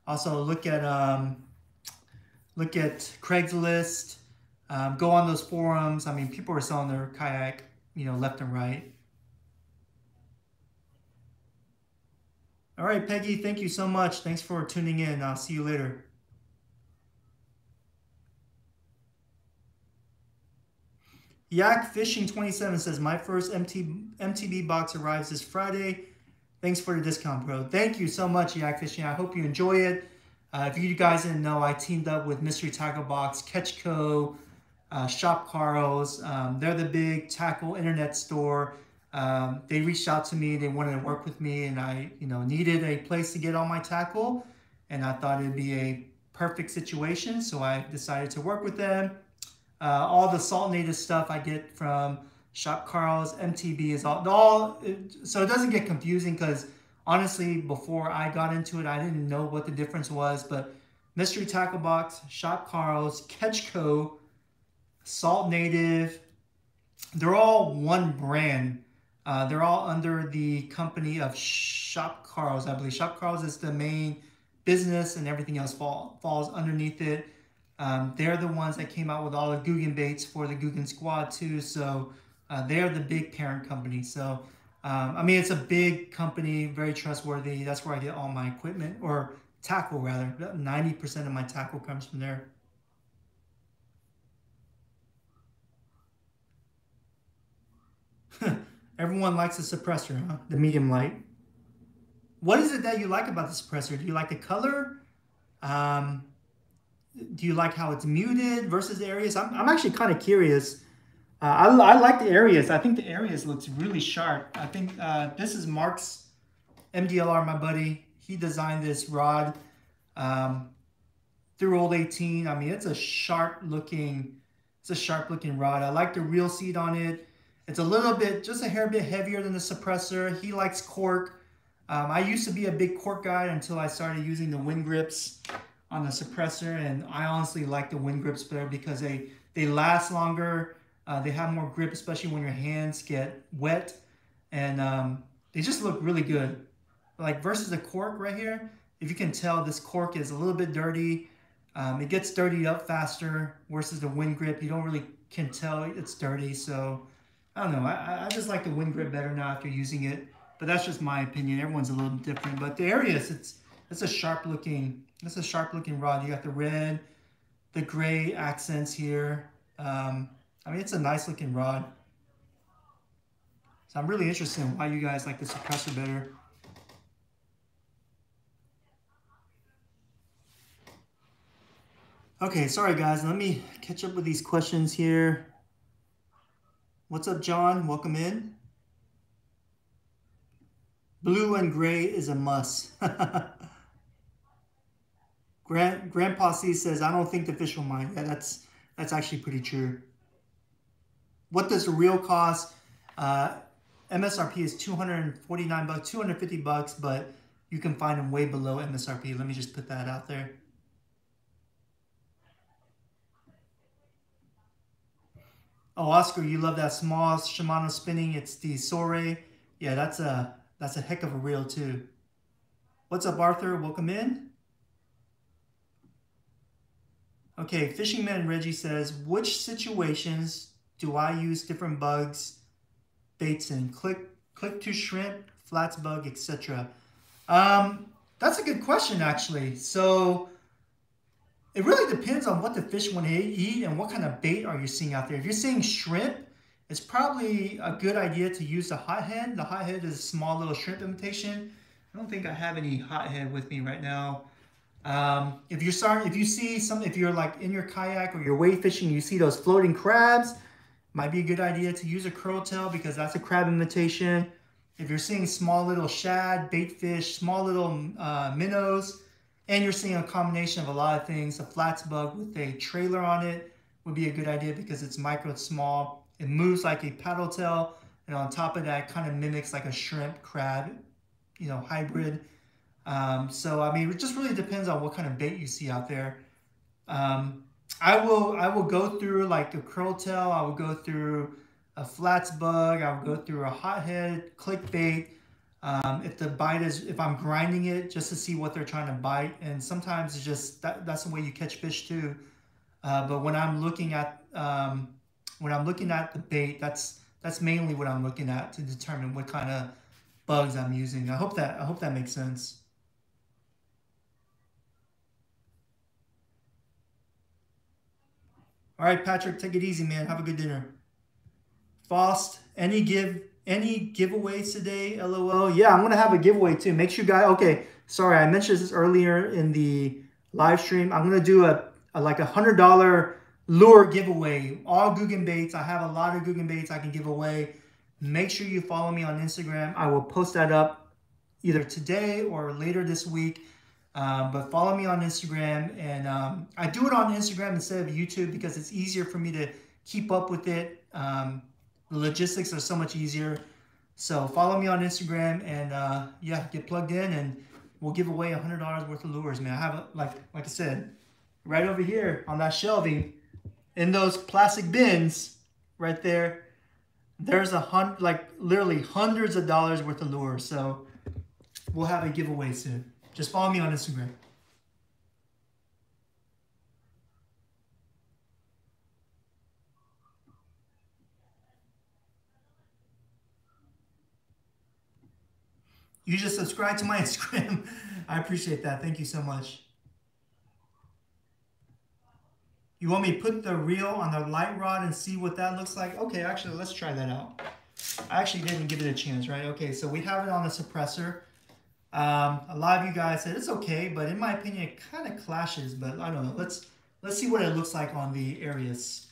Also look at um, look at Craigslist, um, go on those forums. I mean, people are selling their kayak, you know, left and right. All right, Peggy, thank you so much. Thanks for tuning in. I'll see you later. Yak Fishing twenty-seven says, my first M T B box arrives this Friday. Thanks for the discount, bro. Thank you so much, Yak Fishing. I hope you enjoy it. Uh, if you guys didn't know, I teamed up with Mystery Tackle Box, Catch Co., uh, Shop Carls. Um, they're the big tackle internet store. Um, they reached out to me. They wanted to work with me, and I, you know, needed a place to get all my tackle, and I thought it'd be a perfect situation, so I decided to work with them. Uh, all the saltinated stuff I get from Shop Carls, M T B is all, all it, so it doesn't get confusing, because honestly, before I got into it, I didn't know what the difference was. But Mystery Tackle Box, Shop Carls, Catch Co., Salt Native, they're all one brand. Uh, they're all under the company of Shop Carls, I believe. Shop Carls is the main business, and everything else fall, falls underneath it. Um, they're the ones that came out with all the Googan Baits for the Googan Squad too, so uh, they're the big parent company. So, um, I mean, it's a big company, very trustworthy. That's where I get all my equipment, or tackle rather. ninety percent of my tackle comes from there. Everyone likes the suppressor, huh? The medium light. What is it that you like about the suppressor? Do you like the color? Um... Do you like how it's muted versus the areas? I'm, I'm actually kind of curious. Uh, I, I like the areas. I think the areas looks really sharp. I think uh, this is Mark's M D L R, my buddy. He designed this rod um, through Old eighteen. I mean, it's a sharp looking, it's a sharp looking rod. I like the reel seat on it. It's a little bit, just a hair bit heavier than the suppressor. He likes cork. Um, I used to be a big cork guy until I started using the wind grips on the suppressor, and I honestly like the wind grips better because they they last longer. Uh, they have more grip, especially when your hands get wet, and um, they just look really good. Like versus the cork right here, if you can tell, this cork is a little bit dirty. Um, it gets dirtied up faster. Versus the wind grip, you don't really can tell it's dirty. So I don't know. I, I just like the wind grip better now after using it. But that's just my opinion. Everyone's a little different. But the areas, it's it's a sharp looking. That's a sharp looking rod. You got the red, the gray accents here. Um, I mean, it's a nice looking rod. So I'm really interested in why you guys like the suppressor better. Okay, sorry guys. Let me catch up with these questions here. What's up, John? Welcome in. Blue and gray is a must. Grand, Grandpa C says, I don't think the fish will mind. Yeah, that's that's actually pretty true. What does the reel cost? Uh, M S R P is two hundred forty-nine bucks, two hundred fifty bucks, but you can find them way below M S R P. Let me just put that out there. Oh, Oscar, you love that small Shimano spinning. It's the Soray. Yeah, that's a, that's a heck of a reel too. What's up, Arthur? Welcome in. Okay, Fishing Man Reggie says, which situations do I use different bugs, baits in? Click, click to shrimp, flats bug, et cetera. Um, that's a good question, actually. So it really depends on what the fish want to eat and what kind of bait are you seeing out there. If you're seeing shrimp, it's probably a good idea to use the hothead. The hothead is a small little shrimp imitation. I don't think I have any hothead with me right now. Um, if you're starting, if you see some, if you're like in your kayak or you're wave fishing, you see those floating crabs, might be a good idea to use a curl tail because that's a crab imitation. If you're seeing small little shad, bait fish, small little uh, minnows, and you're seeing a combination of a lot of things, a flats bug with a trailer on it would be a good idea because it's micro, it's small, it moves like a paddle tail, and on top of that, kind of mimics like a shrimp crab, you know, hybrid. Um, so, I mean, it just really depends on what kind of bait you see out there. Um, I will, I will go through like a curl tail. I will go through a flats bug. I will go through a hothead, clickbait. Um, if the bite is, if I'm grinding it just to see what they're trying to bite, and sometimes it's just, that, that's the way you catch fish too. Uh, but when I'm looking at, um, when I'm looking at the bait, that's, that's mainly what I'm looking at to determine what kind of bugs I'm using. I hope that, I hope that makes sense. All right, Patrick, take it easy, man. Have a good dinner. Faust, any give, any giveaways today? L O L. Yeah, I'm gonna have a giveaway too. Make sure you guys. Okay, sorry, I mentioned this earlier in the live stream. I'm gonna do a, a like a hundred dollar lure giveaway. All Googan baits. I have a lot of Googan baits I can give away. Make sure you follow me on Instagram. I will post that up either today or later this week. Um, but follow me on Instagram, and um, I do it on Instagram instead of YouTube because it's easier for me to keep up with it. Um, the logistics are so much easier. So follow me on Instagram, and uh, yeah, get plugged in, and we'll give away a hundred dollars worth of lures, man. I have a, like like I said, right over here on that shelving, in those plastic bins, right there. There's a hundred, like literally hundreds of dollars worth of lures. So we'll have a giveaway soon. Just follow me on Instagram. You just subscribe to my Instagram. I appreciate that. Thank you so much. You want me to put the reel on the light rod and see what that looks like? Okay, actually, let's try that out. I actually didn't give it a chance, right? Okay, so we have it on a suppressor. Um, a lot of you guys said it's okay, but in my opinion, it kind of clashes, but I don't know. Let's, let's see what it looks like on the Arius.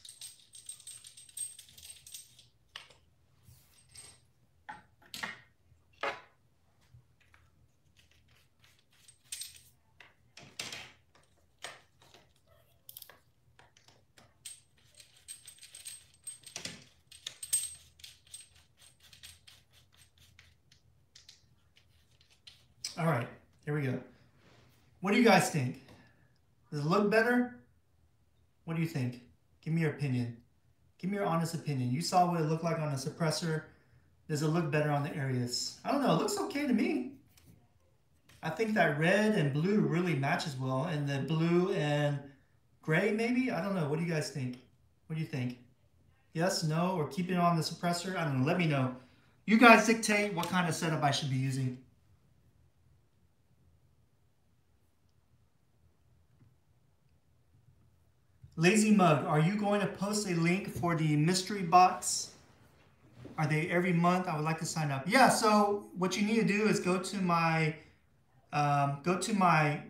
All right, here we go. What do you guys think? Does it look better? What do you think? Give me your opinion. Give me your honest opinion. You saw what it looked like on a suppressor. Does it look better on the Arius? I don't know, it looks okay to me. I think that red and blue really matches well, and the blue and gray maybe? I don't know, what do you guys think? What do you think? Yes, no, or keep it on the suppressor? I don't know, let me know. You guys dictate what kind of setup I should be using. Lazy Mug, are you going to post a link for the mystery box? Are they every month? I would like to sign up. Yeah, so what you need to do is go to my, um, go to my,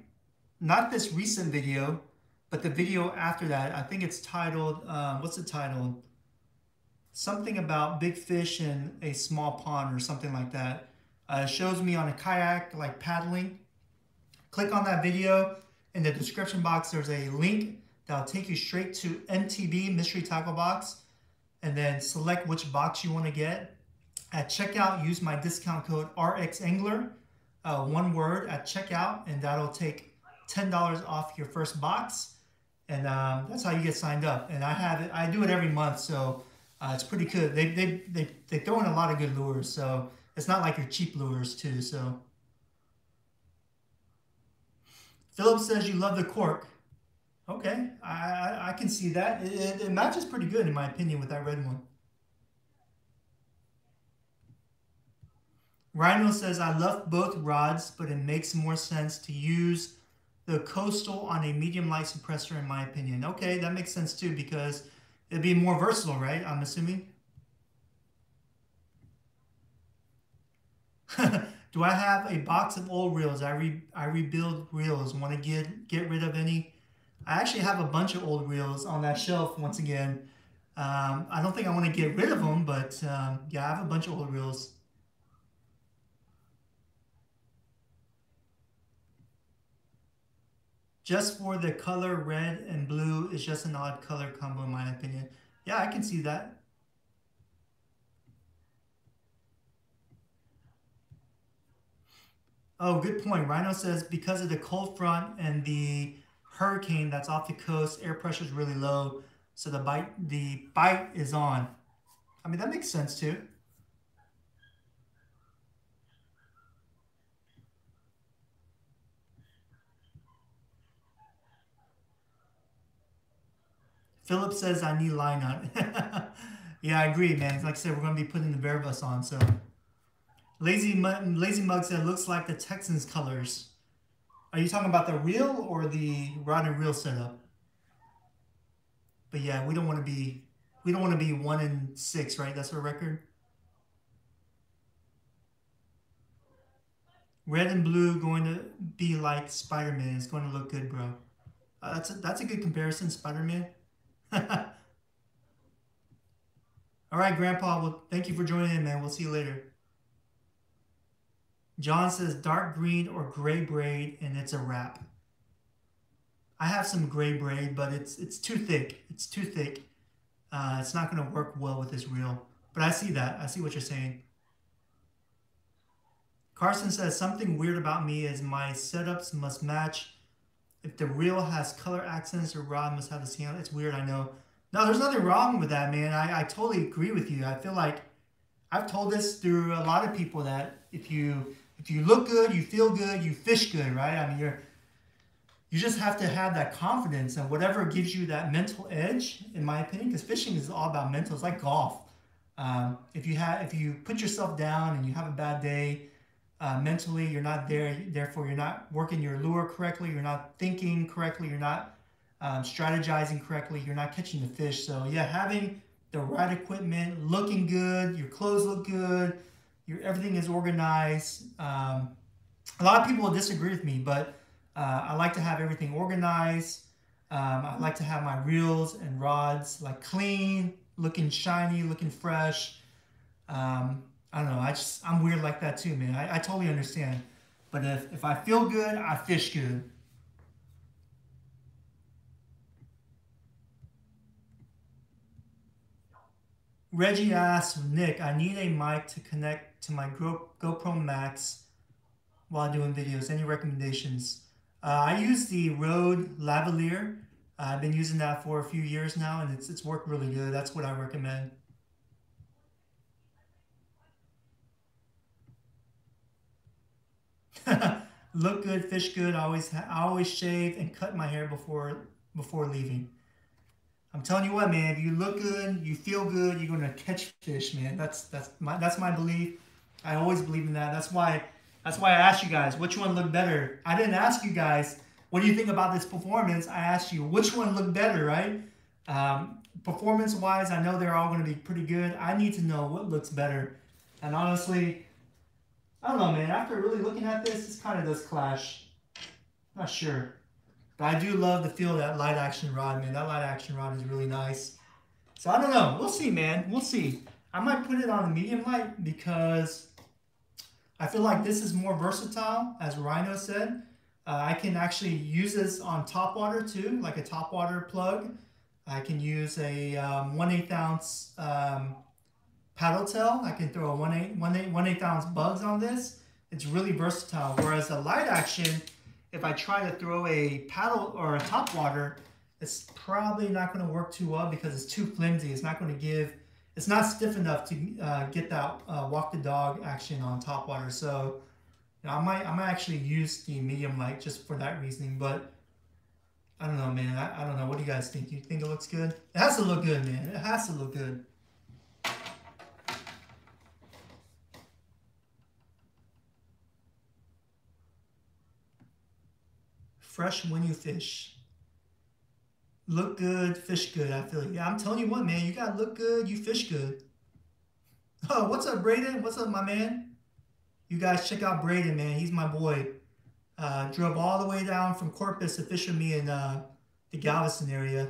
not this recent video, but the video after that. I think it's titled, uh, what's it titled? Something about big fish in a small pond or something like that. Uh, it shows me on a kayak, like paddling. Click on that video. In the description box, there's a link that'll take you straight to M T B, Mystery Tackle Box, and then select which box you want to get. At checkout, use my discount code R X Angler, uh, one word at checkout, and that'll take ten dollars off your first box. And um, that's how you get signed up. And I have it, I do it every month, so uh, it's pretty good. They, they, they, they throw in a lot of good lures, so it's not like your cheap lures too, so. Philip says you love the cork. Okay, I, I can see that. It, it, it matches pretty good, in my opinion, with that red one. Rhino says, I love both rods, but it makes more sense to use the coastal on a medium light suppressor, in my opinion. Okay, that makes sense too, because it'd be more versatile, right? I'm assuming. Do I have a box of old reels? I, re I rebuild reels. Want to get, get rid of any? I actually have a bunch of old reels on that shelf once again. Um, I don't think I want to get rid of them, but um, yeah, I have a bunch of old reels. Just for the color red and blue is just an odd color combo in my opinion. Yeah, I can see that. Oh, good point. Rhino says because of the cold front and the hurricane that's off the coast, air pressure is really low, so the bite the bite is on. I mean, that makes sense too. Philip says I need line on. Yeah, I agree, man. Like I said, we're going to be putting the Varivas on, so. Lazy, Lazy Mug said, looks like the Texans colors. Are you talking about the reel or the rod and reel setup? But yeah, we don't want to be, we don't want to be one and six, right? That's our record. Red and blue going to be like Spider-Man. It's going to look good, bro. Uh, that's a, that's a good comparison, Spider-Man. All right, Grandpa. Well, thank you for joining in, man. We'll see you later. John says dark green or gray braid, and it's a wrap. I have some gray braid, but it's it's too thick. It's too thick. Uh, it's not going to work well with this reel. But I see that. I see what you're saying. Carson says something weird about me is my setups must match. If the reel has color accents, the rod must have the same. It's weird, I know. No, there's nothing wrong with that, man. I, I totally agree with you. I feel like I've told this through a lot of people that if you if you look good, you feel good, you fish good, right? I mean, you're you just have to have that confidence and whatever gives you that mental edge, in my opinion, because fishing is all about mental. It's like golf. Um, if you have if you put yourself down and you have a bad day, Uh, mentally, you're not there, therefore you're not working your lure correctly, you're not thinking correctly, you're not um, strategizing correctly, you're not catching the fish. So yeah, having the right equipment, looking good, your clothes look good, your everything is organized. Um, a lot of people will disagree with me, but uh, I like to have everything organized. Um, I like to have my reels and rods like clean, looking shiny, looking fresh. Um, I don't know, I just, I'm weird like that too, man. I, I totally understand. But if, if I feel good, I fish good. Reggie asks, Nick, I need a mic to connect to my Go GoPro Max while doing videos. Any recommendations? Uh, I use the Rode lavalier. Uh, I've been using that for a few years now, and it's, it's worked really good. That's what I recommend. Look good, fish good. I always, I always shave and cut my hair before before leaving. I'm telling you what, man. If you look good, you feel good, you're gonna catch fish, man. That's that's my that's my belief. I always believe in that. That's why that's why I asked you guys which one looked better. I didn't ask you guys what do you think about this performance. I asked you which one looked better, right? Um, Performance-wise, I know they're all gonna be pretty good. I need to know what looks better, and honestly. I don't know, man. After really looking at this, this kind of does clash. I'm not sure. But I do love the feel of that light action rod, man. That light action rod is really nice. So I don't know. We'll see, man. We'll see. I might put it on a medium light because I feel like this is more versatile, as Rhino said. Uh, I can actually use this on topwater too, like a topwater plug. I can use a um, one eighth ounce... Um, paddle tail. I can throw a one eighth ounce bugs on this. It's really versatile. Whereas a light action, if I try to throw a paddle or a topwater, it's probably not going to work too well because it's too flimsy. It's not going to give, it's not stiff enough to uh, get that uh, walk the dog action on topwater. So you know, I might I might actually use the medium light just for that reasoning, but I don't know, man. I, I don't know. What do you guys think? You think it looks good? It has to look good, man. It has to look good. Fresh when you fish. Look good, fish good, I feel like. Yeah, I'm telling you what, man. You got to look good, you fish good. Oh, what's up, Braden? What's up, my man? You guys check out Braden, man. He's my boy. Uh, drove all the way down from Corpus to fish with me in uh, the Galveston area.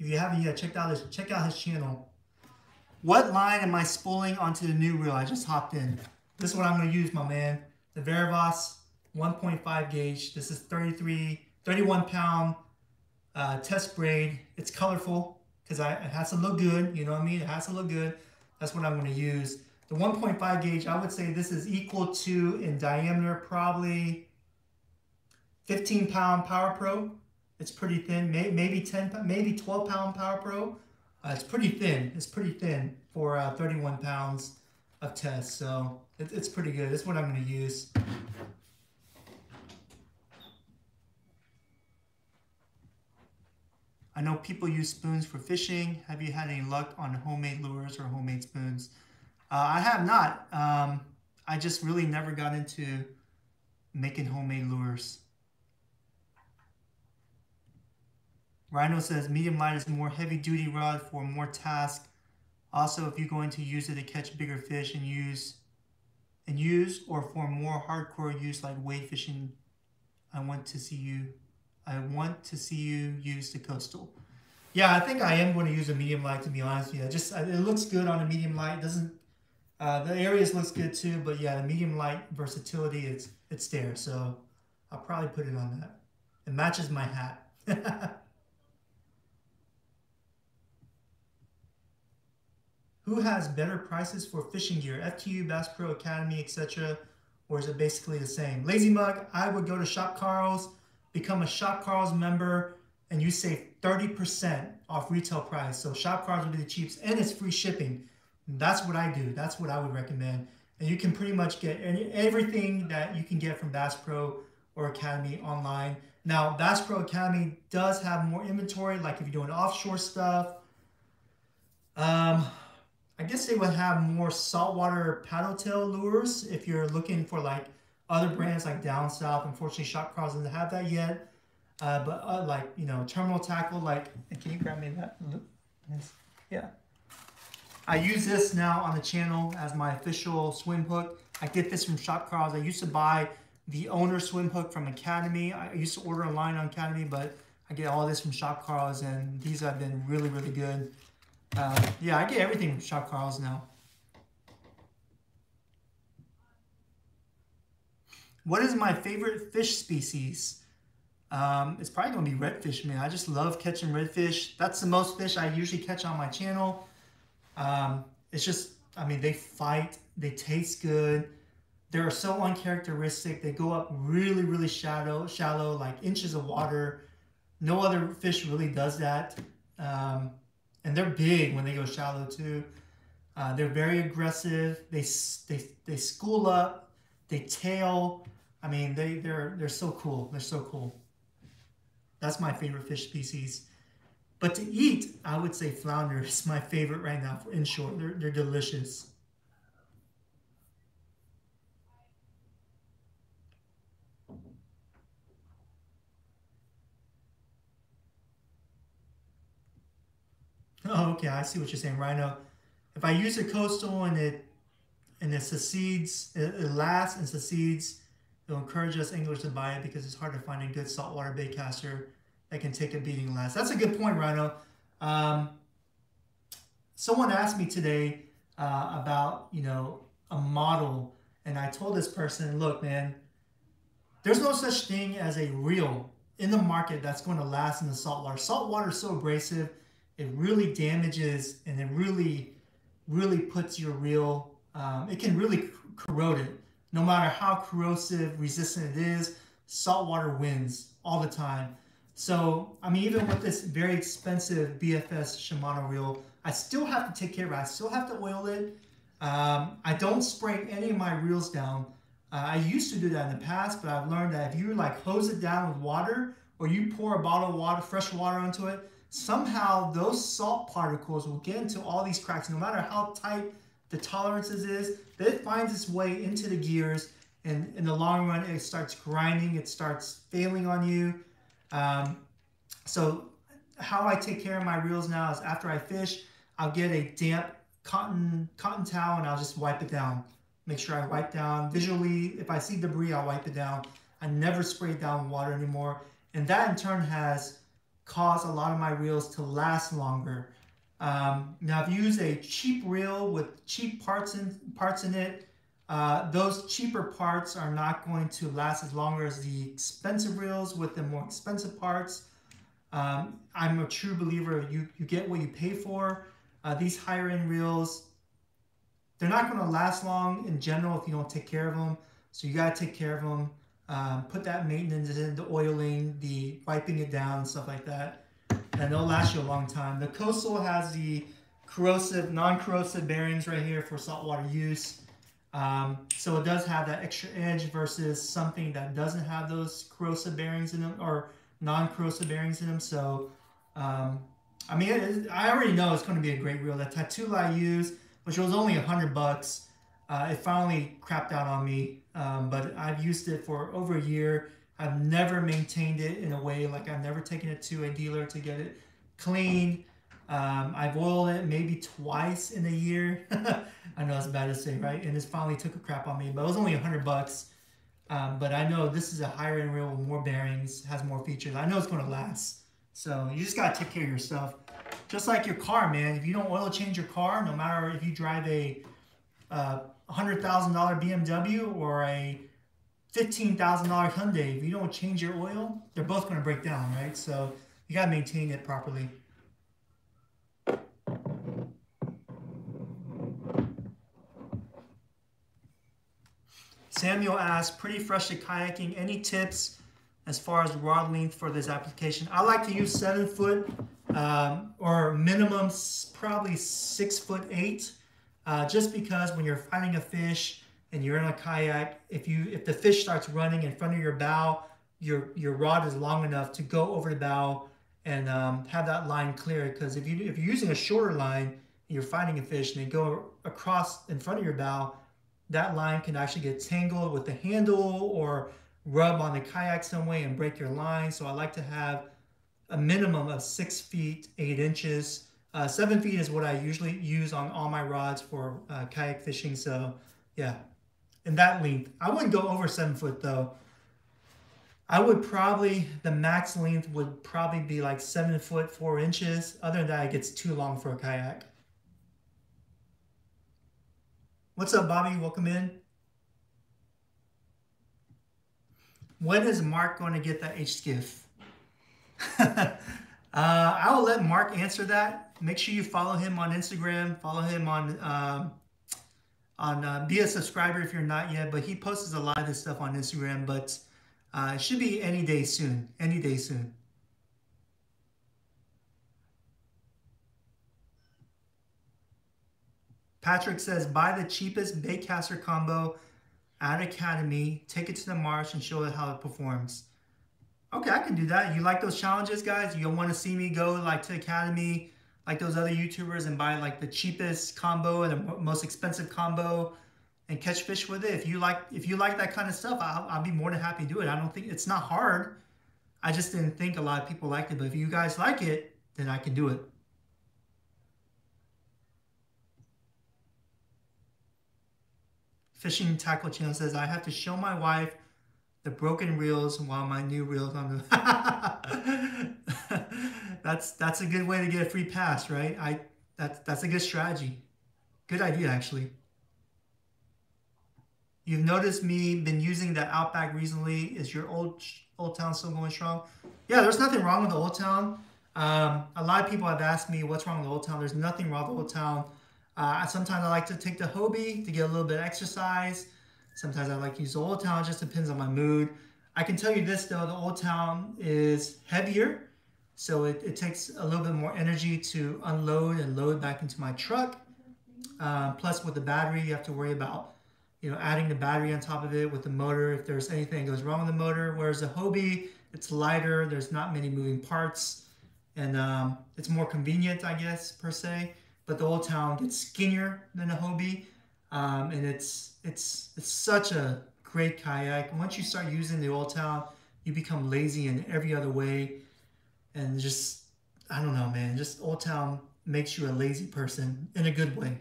If you haven't yet, check out, his, check out his channel. What line am I spooling onto the new reel? I just hopped in. This is what I'm going to use, my man. The Varivas one point five gauge. This is thirty-one pound uh, test braid. It's colorful because I it has to look good. You know what I mean? It has to look good. That's what I'm going to use. The one point five gauge, I would say this is equal to in diameter probably fifteen pound Power Pro. It's pretty thin. May, maybe ten, maybe twelve pound Power Pro. Uh, it's pretty thin. It's pretty thin for uh, thirty-one pounds of test. So it, it's pretty good. That's what I'm going to use. I I know people use spoons for fishing. Have you had any luck on homemade lures or homemade spoons? Uh, I have not. Um, I just really never got into making homemade lures. Rhino says medium light is more heavy duty rod for more task. Also, if you're going to use it to catch bigger fish and use and use or for more hardcore use like wade fishing, I want to see you I want to see you use the coastal. Yeah, I think I am going to use a medium light, to be honest with you. Just it looks good on a medium light. It doesn't uh, the areas looks good too, but yeah, the medium light versatility it's it's there. So I'll probably put it on that. It matches my hat. Who has better prices for fishing gear, F T U, Bass Pro Academy, et cetera, or is it basically the same? Lazy Mug, I would go to Shop Carls, become a Shop Carls member, and you save thirty percent off retail price. So Shop Carls would be the cheapest, and it's free shipping. And that's what I do. That's what I would recommend. And you can pretty much get any, everything that you can get from Bass Pro or Academy online. Now, Bass Pro Academy does have more inventory, like if you're doing offshore stuff. Um... I guess they would have more saltwater paddle tail lures if you're looking for like other brands like Down South. Unfortunately, Shop Carls doesn't have that yet. Uh, but uh, like, you know, terminal tackle, like, can you grab me that? Yeah. I use this now on the channel as my official swim hook. I get this from Shop Carls. I used to buy the owner swim hook from Academy. I used to order online on Academy, but I get all this from Shop Carls, and these have been really, really good. Uh, yeah, I get everything from Shop Carls now. What is my favorite fish species? Um, it's probably going to be redfish, man. I just love catching redfish. That's the most fish I usually catch on my channel. Um, it's just, I mean, they fight. They taste good. They're so uncharacteristic. They go up really, really shallow, shallow, like inches of water. No other fish really does that. Um... And they're big when they go shallow too. Uh, they're very aggressive. They they they school up. They tail. I mean, they they're they're so cool. They're so cool. That's my favorite fish species. But to eat, I would say flounder is my favorite right now. In short, they're they're delicious. Oh, okay, I see what you're saying, Rhino. If I use a coastal and it and it succeeds, it, it lasts and succeeds, it'll encourage us anglers to buy it because it's hard to find a good saltwater bait caster that can take a beating last. That's a good point, Rhino. Um, someone asked me today uh, about, you know, a model, and I told this person, look, man, there's no such thing as a reel in the market that's going to last in the saltwater. Saltwater is so abrasive. It really damages, and it really, really puts your reel, um, it can really corrode it. No matter how corrosive resistant it is, saltwater wins all the time. So, I mean, even with this very expensive B F S Shimano reel, I still have to take care of it. I still have to oil it. Um, I don't spray any of my reels down. Uh, I used to do that in the past, but I've learned that if you like hose it down with water, or you pour a bottle of water, fresh water onto it, somehow those salt particles will get into all these cracks. No matter how tight the tolerances is, it finds its way into the gears, and in the long run, it starts grinding, it starts failing on you. Um, so how I take care of my reels now is after I fish, I'll get a damp cotton, cotton towel, and I'll just wipe it down. Make sure I wipe down visually. If I see debris, I'll wipe it down. I never spray down water anymore. And that in turn has cause a lot of my reels to last longer. Um, now, if you use a cheap reel with cheap parts in parts in it, uh, those cheaper parts are not going to last as long as the expensive reels with the more expensive parts. Um, I'm a true believer. You you get what you pay for. Uh, these higher end reels, they're not going to last long in general if you don't take care of them. So you got to take care of them. Um, put that maintenance in, the oiling, the wiping it down, stuff like that, and they'll last you a long time. The coastal has the corrosive, non-corrosive bearings right here for saltwater use. Um, so it does have that extra edge versus something that doesn't have those corrosive bearings in them or non-corrosive bearings in them. So uh, Um, I mean, it is, I already know it's going to be a great reel. That Tatula I used, which was only a hundred bucks, uh, it finally crapped out on me. Um, but I've used it for over a year. I've never maintained it in a way, like I've never taken it to a dealer to get it cleaned. Um, I've oiled it maybe twice in a year. I know it's bad to say, right? And this finally took a crap on me, but it was only a hundred bucks. Um, but I know this is a higher end reel with more bearings, has more features. I know it's going to last. So you just got to take care of yourself. Just like your car, man. If you don't oil change your car, no matter if you drive a uh, one hundred thousand dollar B M W or a fifteen thousand dollar Hyundai, if you don't change your oil, they're both going to break down, right? So you got to maintain it properly. Samuel asks, pretty freshly kayaking, any tips as far as rod length for this application? I like to use seven foot um, or minimum probably six foot eight, uh, just because when you're fighting a fish and you're in a kayak, if you if the fish starts running in front of your bow, your your rod is long enough to go over the bow and um, have that line clear. Because if you if you're using a shorter line and you're fighting a fish and they go across in front of your bow, that line can actually get tangled with the handle or rub on the kayak some way and break your line. So I like to have a minimum of six feet, eight inches. Uh, seven feet is what I usually use on all my rods for uh, kayak fishing. So yeah, and that length. I wouldn't go over seven foot though. I would probably, the max length would probably be like seven foot, four inches. Other than that, it gets too long for a kayak. What's up, Bobby? Welcome in. When is Mark going to get that H skiff? uh, I will let Mark answer that. Make sure you follow him on Instagram. Follow him on, um, on uh, be a subscriber if you're not yet. But he posts a lot of this stuff on Instagram. But uh, it should be any day soon. Any day soon. Patrick says, buy the cheapest baitcaster combo at Academy, take it to the marsh and show it how it performs. Okay, I can do that. You like those challenges, guys? You don't want to see me go like to Academy, like those other YouTubers, and buy like the cheapest combo and the most expensive combo and catch fish with it. If you like, if you like that kind of stuff, I'll, I'll be more than happy to do it. I don't think it's not hard. I just didn't think a lot of people liked it, but if you guys like it, then I can do it. Fishing Tackle Channel says, I have to show my wife the broken reels while my new reels on the... that's, that's a good way to get a free pass, right? I, that's, that's a good strategy. Good idea, actually. You've noticed me been using that Outback recently. Is your old, old Town still going strong? Yeah, there's nothing wrong with the Old Town. Um, a lot of people have asked me, what's wrong with the Old Town? There's nothing wrong with the Old Town. Uh, sometimes I like to take the Hobie to get a little bit of exercise. Sometimes I like to use the Old Town. It just depends on my mood. I can tell you this though, the Old Town is heavier. So it, it takes a little bit more energy to unload and load back into my truck. Uh, plus with the battery, you have to worry about, you know, adding the battery on top of it with the motor. If there's anything that goes wrong with the motor, whereas the Hobie, it's lighter. There's not many moving parts and um, it's more convenient, I guess, per se. But the Old Town gets skinnier than the Hobie, um, and it's it's it's such a great kayak. Once you start using the Old Town, you become lazy in every other way, and just I don't know, man. Just Old Town makes you a lazy person in a good way.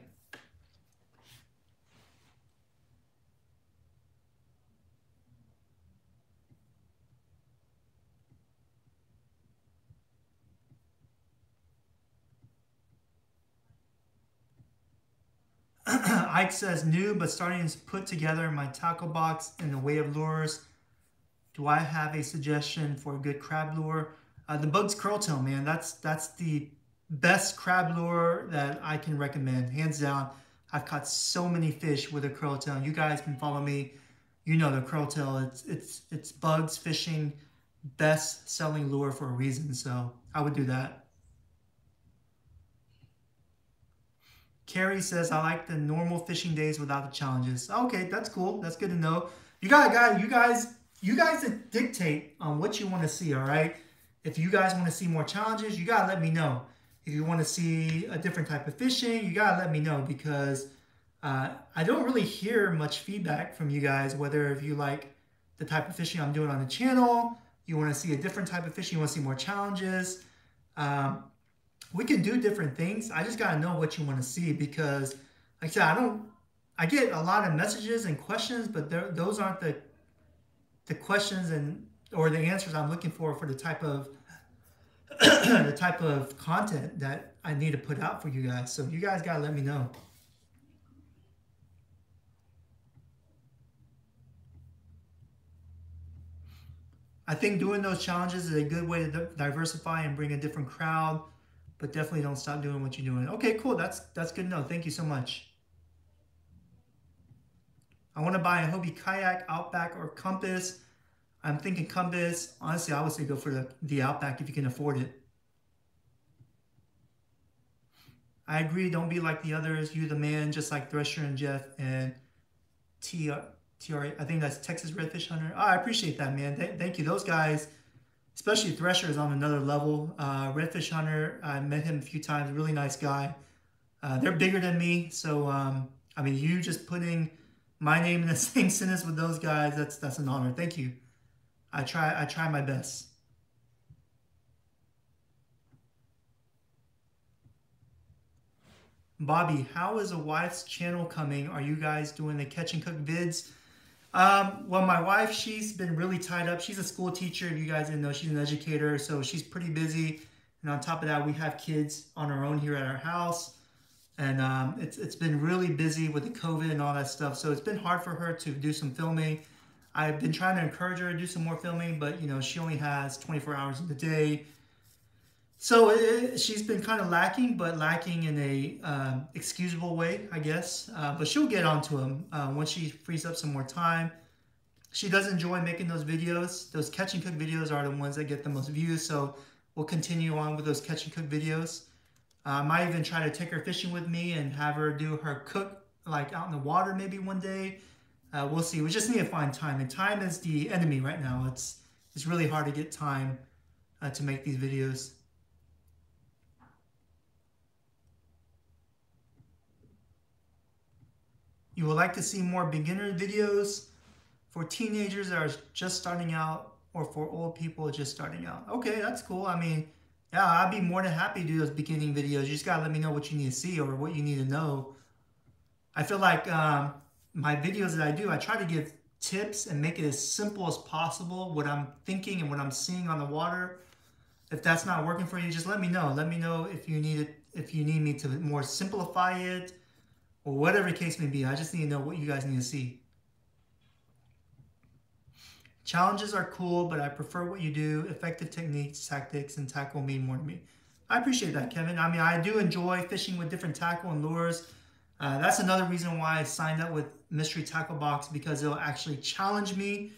Ike says, new but starting to put together my tackle box in the way of lures. Do I have a suggestion for a good crab lure? Uh, the Bugs Curltail, man. That's that's the best crab lure that I can recommend, hands down. I've caught so many fish with a curltail. You guys can follow me. You know the curltail. It's it's it's Bugs Fishing best selling lure for a reason. So I would do that. Carrie says, I like the normal fishing days without the challenges. Okay, that's cool. That's good to know. You got, guys, you guys, you guys dictate on what you want to see, all right? If you guys want to see more challenges, you got to let me know. If you want to see a different type of fishing, you got to let me know, because uh, I don't really hear much feedback from you guys, whether if you like the type of fishing I'm doing on the channel, you want to see a different type of fishing, you want to see more challenges. Um, we can do different things. I just got to know what you want to see, because like I said, I don't, I get a lot of messages and questions, but those aren't the, the questions and or the answers I'm looking for for the type of the type of content that I need to put out for you guys. So you guys gotta let me know. I think doing those challenges is a good way to diversify and bring a different crowd, but definitely don't stop doing what you're doing. Okay, cool. That's that's good to know. Thank you so much. I want to buy a Hobie kayak, Outback, or Compass. I'm thinking Compass. Honestly, I would say go for the, the Outback if you can afford it. I agree. Don't be like the others. You the man, just like Thresher and Jeff and T R A. I think that's Texas Redfish Hunter. Oh, I appreciate that, man. Th thank you. Those guys, especially Thresher, is on another level. Uh, Redfish Hunter, I met him a few times. Really nice guy. Uh, they're bigger than me. So, um, I mean, you just putting my name in the same sentence with those guys, that's, that's an honor. Thank you. I try, I try my best. Bobby, how is a wife's channel coming? Are you guys doing the catch and cook vids? Um, well, my wife, she's been really tied up. She's a school teacher. If you guys didn't know, she's an educator, so she's pretty busy. And on top of that, we have kids on our own here at our house. And um, it's, it's been really busy with the COVID and all that stuff. So it's been hard for her to do some filming. I've been trying to encourage her to do some more filming, but, you know, she only has twenty-four hours in the day. So it, she's been kind of lacking, but lacking in a um, excusable way, I guess. Uh, but she'll get onto them uh, once she frees up some more time. She does enjoy making those videos. Those catch and cook videos are the ones that get the most views. So we'll continue on with those catch and cook videos. Uh, I might even try to take her fishing with me and have her do her cook, like out in the water maybe one day. Uh, we'll see. We just need to find time, and time is the enemy right now. It's it's really hard to get time uh, to make these videos. You would like to see more beginner videos for teenagers that are just starting out, or for old people just starting out. Okay, that's cool. I mean, yeah, I'd be more than happy to do those beginning videos. You just gotta let me know what you need to see or what you need to know. I feel like um, my videos that I do, I try to give tips and make it as simple as possible, what I'm thinking and what I'm seeing on the water. If that's not working for you, just let me know. Let me know if you need it, if you need me to more simplify it, or whatever the case may be. I just need to know what you guys need to see. Challenges are cool, but I prefer what you do. Effective techniques, tactics, and tackle mean more to me. I appreciate that, Kevin. I mean, I do enjoy fishing with different tackle and lures. Uh, that's another reason why I signed up with Mystery Tackle Box, because it'll actually challenge me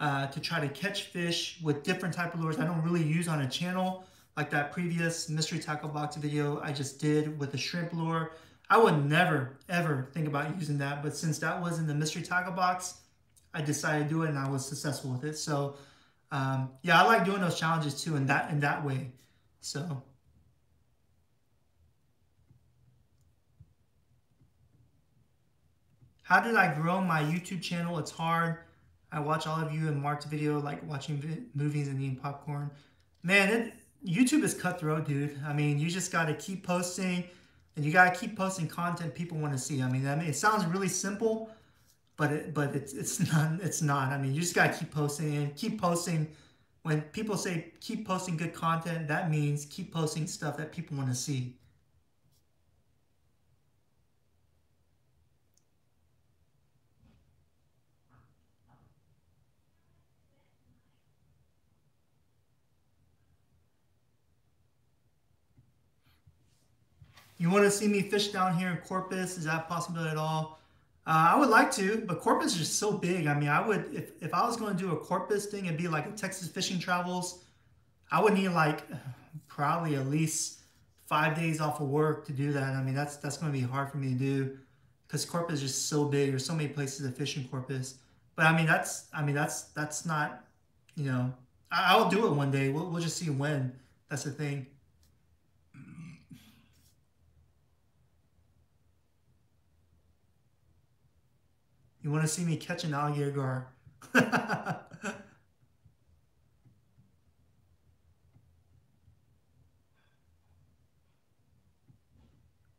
uh, to try to catch fish with different type of lures I don't really use on a channel. Like that previous Mystery Tackle Box video I just did with the shrimp lure. I would never, ever think about using that, but since that was in the Mystery Tackle Box, I decided to do it and I was successful with it. So um, yeah, I like doing those challenges too in that, in that way. So. How did I grow my YouTube channel? It's hard. I watch all of you in Mark's video, like watching movies and eating popcorn. Man, it, YouTube is cutthroat, dude. I mean, you just got to keep posting, and you got to keep posting content people want to see. I mean, I mean, it sounds really simple, but it, but it's it's not. It's not. I mean, you just got to keep posting and keep posting. When people say keep posting good content, that means keep posting stuff that people want to see. You want to see me fish down here in Corpus? Is that possible at all? Uh, I would like to, but Corpus is just so big. I mean, I would, if, if I was going to do a Corpus thing, it'd be like a Texas Fishing Travels. I would need like probably at least five days off of work to do that. I mean, that's that's going to be hard for me to do, because Corpus is just so big. There's so many places to fish in Corpus. But I mean, that's, I mean, that's, that's not, you know, I'll do it one day. We'll, we'll just see when. That's the thing. You want to see me catch an alligator gar?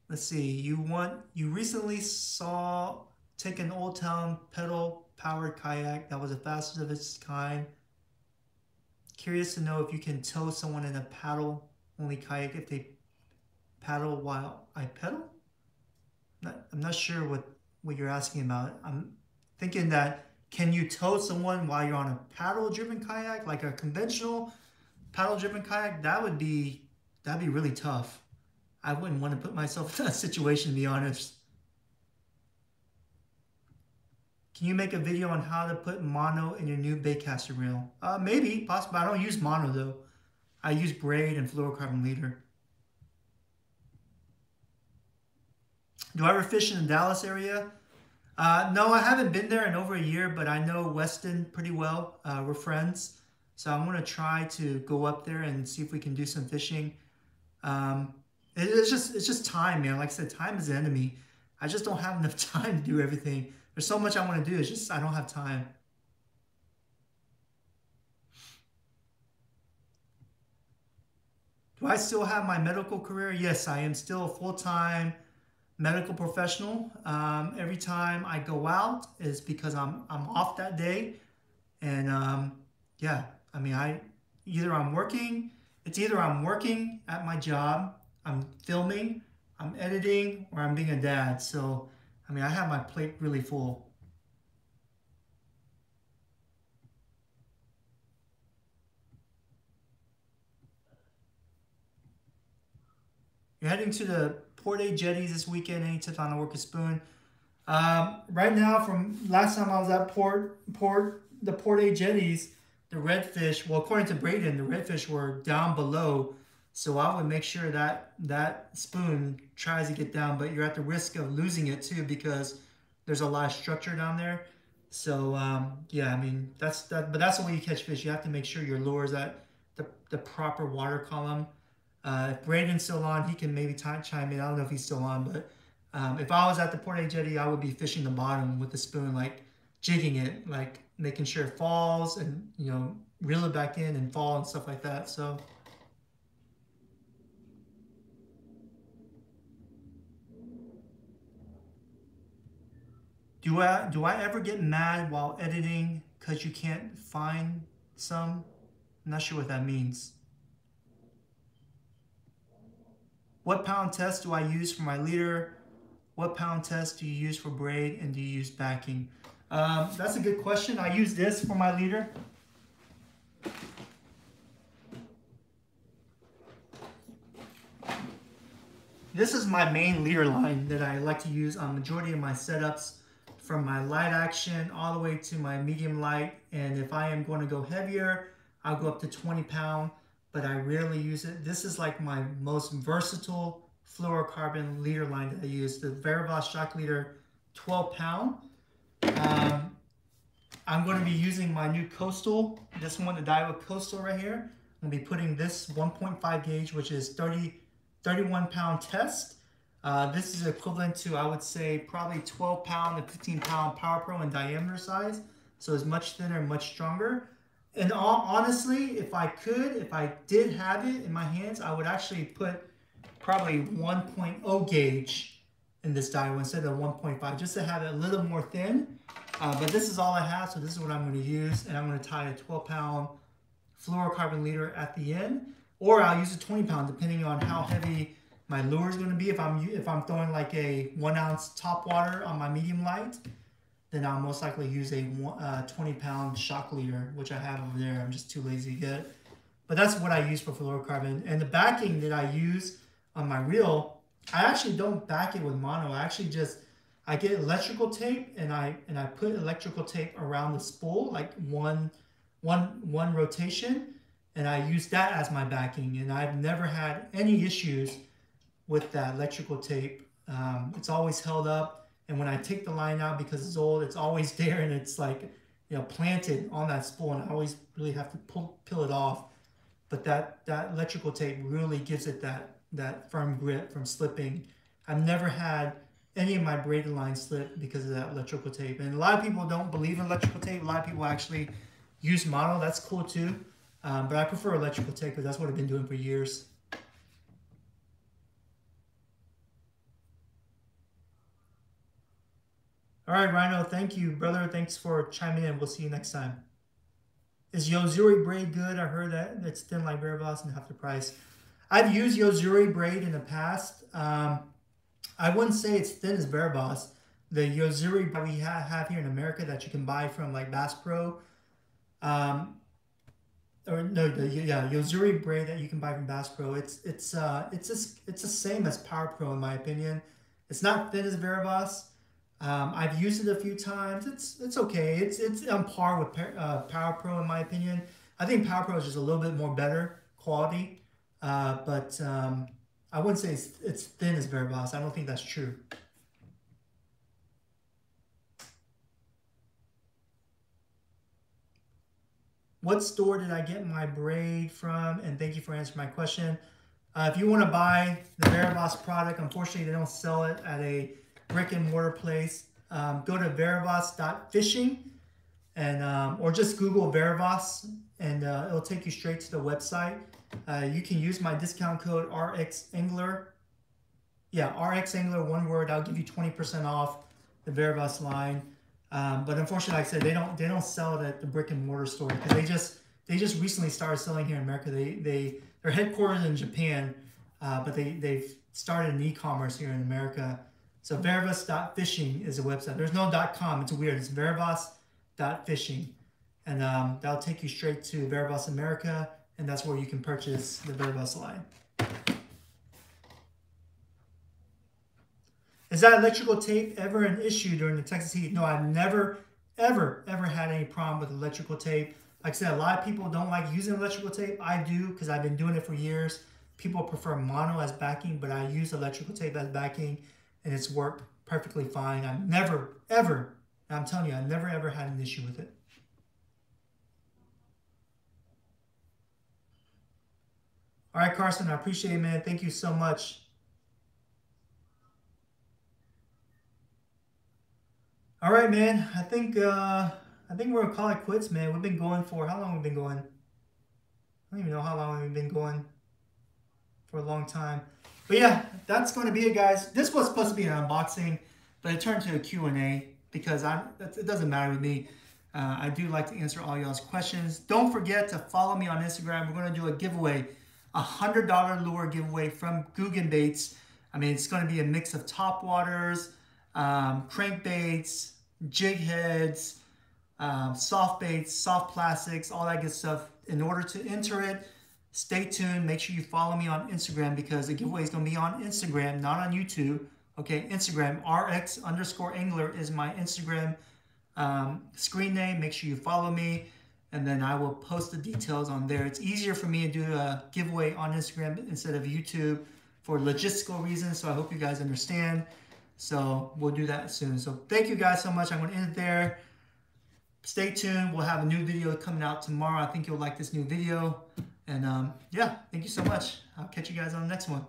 Let's see. You want? You recently saw take an Old Town pedal powered kayak that was the fastest of its kind. Curious to know if you can tow someone in a paddle only kayak if they paddle while I pedal. Not, I'm not sure what what you're asking about. I'm thinking that can you tow someone while you're on a paddle driven kayak, like a conventional paddle driven kayak? That would be that'd be really tough. I wouldn't want to put myself in that situation, to be honest. Can you make a video on how to put mono in your new baitcaster reel? Uh, maybe, possibly. I don't use mono though. I use braid and fluorocarbon leader. Do I ever fish in the Dallas area? Uh, no, I haven't been there in over a year, but I know Weston pretty well. Uh, we're friends. So I'm gonna try to go up there and see if we can do some fishing. Um, It's just it's just time, man. Like I said, time is the enemy. I just don't have enough time to do everything. There's so much I want to do. It's just I don't have time. Do I still have my medical career? Yes, I am still a full-time medical professional. Um, every time I go out is because I'm I'm off that day, and um, yeah, I mean I either I'm working. It's either I'm working at my job. I'm filming, I'm editing, or I'm being a dad. So, I mean, I have my plate really full. You're heading to the Port-A jetties this weekend. Any tips on a work a spoon? Um, right now, from last time I was at Port, Port, the Port-A jetties, the redfish, well, according to Braden, the redfish were down below. So I would make sure that that spoon tries to get down, but you're at the risk of losing it too because there's a lot of structure down there. So um, yeah, I mean, that's that, but that's the way you catch fish. You have to make sure your lure is at the, the proper water column. Uh, if Braden's still on, he can maybe chime in. I don't know if he's still on, but um, if I was at the Port-A jetty, I would be fishing the bottom with the spoon, like jigging it, like making sure it falls and, you know, reel it back in and fall and stuff like that, so. Do I, do I ever get mad while editing because you can't find some? I'm not sure what that means. What pound test do I use for my leader? What pound test do you use for braid and do you use backing? Um, that's a good question. I use this for my leader. This is my main leader line that I like to use on majority of my setups, from my light action all the way to my medium light. And if I am going to go heavier, I'll go up to twenty pound, but I rarely use it. This is like my most versatile fluorocarbon leader line that I use, the Varivas shock leader twelve pound. Um, I'm going to be using my new Coastal, this one, the Daiwa Coastal right here. I'm going to be putting this one point five gauge, which is thirty, thirty-one pound test. Uh, this is equivalent to, I would say, probably twelve pound to fifteen pound Power Pro in diameter size. So it's much thinner, much stronger. And all, honestly, if I could, if I did have it in my hands, I would actually put probably one point oh gauge in this Daiwa instead of one point five, just to have it a little more thin. Uh, but this is all I have, so this is what I'm going to use. And I'm going to tie a twelve pound fluorocarbon leader at the end. Or I'll use a twenty pound, depending on how heavy my lure is going to be. If I'm if I'm throwing like a one ounce top water on my medium light, then I'll most likely use a uh, twenty pound shock leader, which I have over there. I'm just too lazy to get. But that's what I use for fluorocarbon. And the backing that I use on my reel, I actually don't back it with mono. I actually just I get electrical tape and I and I put electrical tape around the spool, like one one one rotation, and I use that as my backing. And I've never had any issues with that electrical tape. Um, it's always held up. And when I take the line out because it's old, it's always there and it's like, you know, planted on that spool, and I always really have to pull, peel it off. But that, that electrical tape really gives it that, that firm grip from slipping. I've never had any of my braided line slip because of that electrical tape. And a lot of people don't believe in electrical tape. A lot of people actually use mono. That's cool too. Um, but I prefer electrical tape because that's what I've been doing for years. All right, Rhino, thank you, brother. Thanks for chiming in. We'll see you next time. Is Yozuri braid good? I heard that it's thin like Varivas and half the price. I've used Yozuri braid in the past. Um, I wouldn't say it's thin as Varivas. The Yozuri that we ha have here in America that you can buy from like Bass Pro, um, or no, the, yeah, Yozuri braid that you can buy from Bass Pro. It's it's uh it's just, it's the same as Power Pro in my opinion. It's not thin as Varivas. Um, I've used it a few times. It's it's okay. It's it's on par with uh, Power Pro in my opinion. I think Power Pro is just a little bit more better quality, uh, but um, I wouldn't say it's, it's thin as Varivas. I don't think that's true. What store did I get my braid from? And thank you for answering my question. Uh, if you want to buy the Varivas product, unfortunately they don't sell it at a brick and mortar place. Um, go to varivas dot fishing and um, or just Google Varivas and uh, it'll take you straight to the website. Uh, you can use my discount code R X Angler. Yeah, R X Angler, one word. I'll give you twenty percent off the Varivas line. Um, but unfortunately, like I said, they don't they don't sell it at the brick and mortar store because they just they just recently started selling here in America. They they they're headquartered in Japan, uh, but they they've started an e-commerce here in America. So varivas dot fishing is a website. There's no .com. It's weird. It's varivas dot fishing. And um, that'll take you straight to Varivas America, and that's where you can purchase the Varivas line. Is that electrical tape ever an issue during the Texas heat? No, I've never, ever, ever had any problem with electrical tape. Like I said, a lot of people don't like using electrical tape. I do because I've been doing it for years. People prefer mono as backing, but I use electrical tape as backing. And it's worked perfectly fine. I've never, ever, I'm telling you, I've never, ever had an issue with it. All right, Carson, I appreciate it, man. Thank you so much. All right, man. I think uh, I think we're gonna call it quits, man. We've been going for how long? We've been going. I don't even know how long we've been going. For a long time. But yeah, that's going to be it, guys. This was supposed to be an unboxing, but it turned to a Q and A because I, it doesn't matter to me. Uh, I do like to answer all y'all's questions. Don't forget to follow me on Instagram. We're going to do a giveaway, a one hundred dollar lure giveaway from Googan Baits. I mean, it's going to be a mix of topwaters, um, crankbaits, jig heads, um, soft baits, soft plastics, all that good stuff. In order to enter it, stay tuned. Make sure you follow me on Instagram because the giveaway is going to be on Instagram, not on YouTube. Okay, Instagram, R X underscore angler is my Instagram um, screen name. Make sure you follow me, and then I will post the details on there. It's easier for me to do a giveaway on Instagram instead of YouTube for logistical reasons, so I hope you guys understand. So we'll do that soon. So thank you guys so much. I'm going to end it there. Stay tuned. We'll have a new video coming out tomorrow. I think you'll like this new video. And um, yeah, thank you so much. I'll catch you guys on the next one.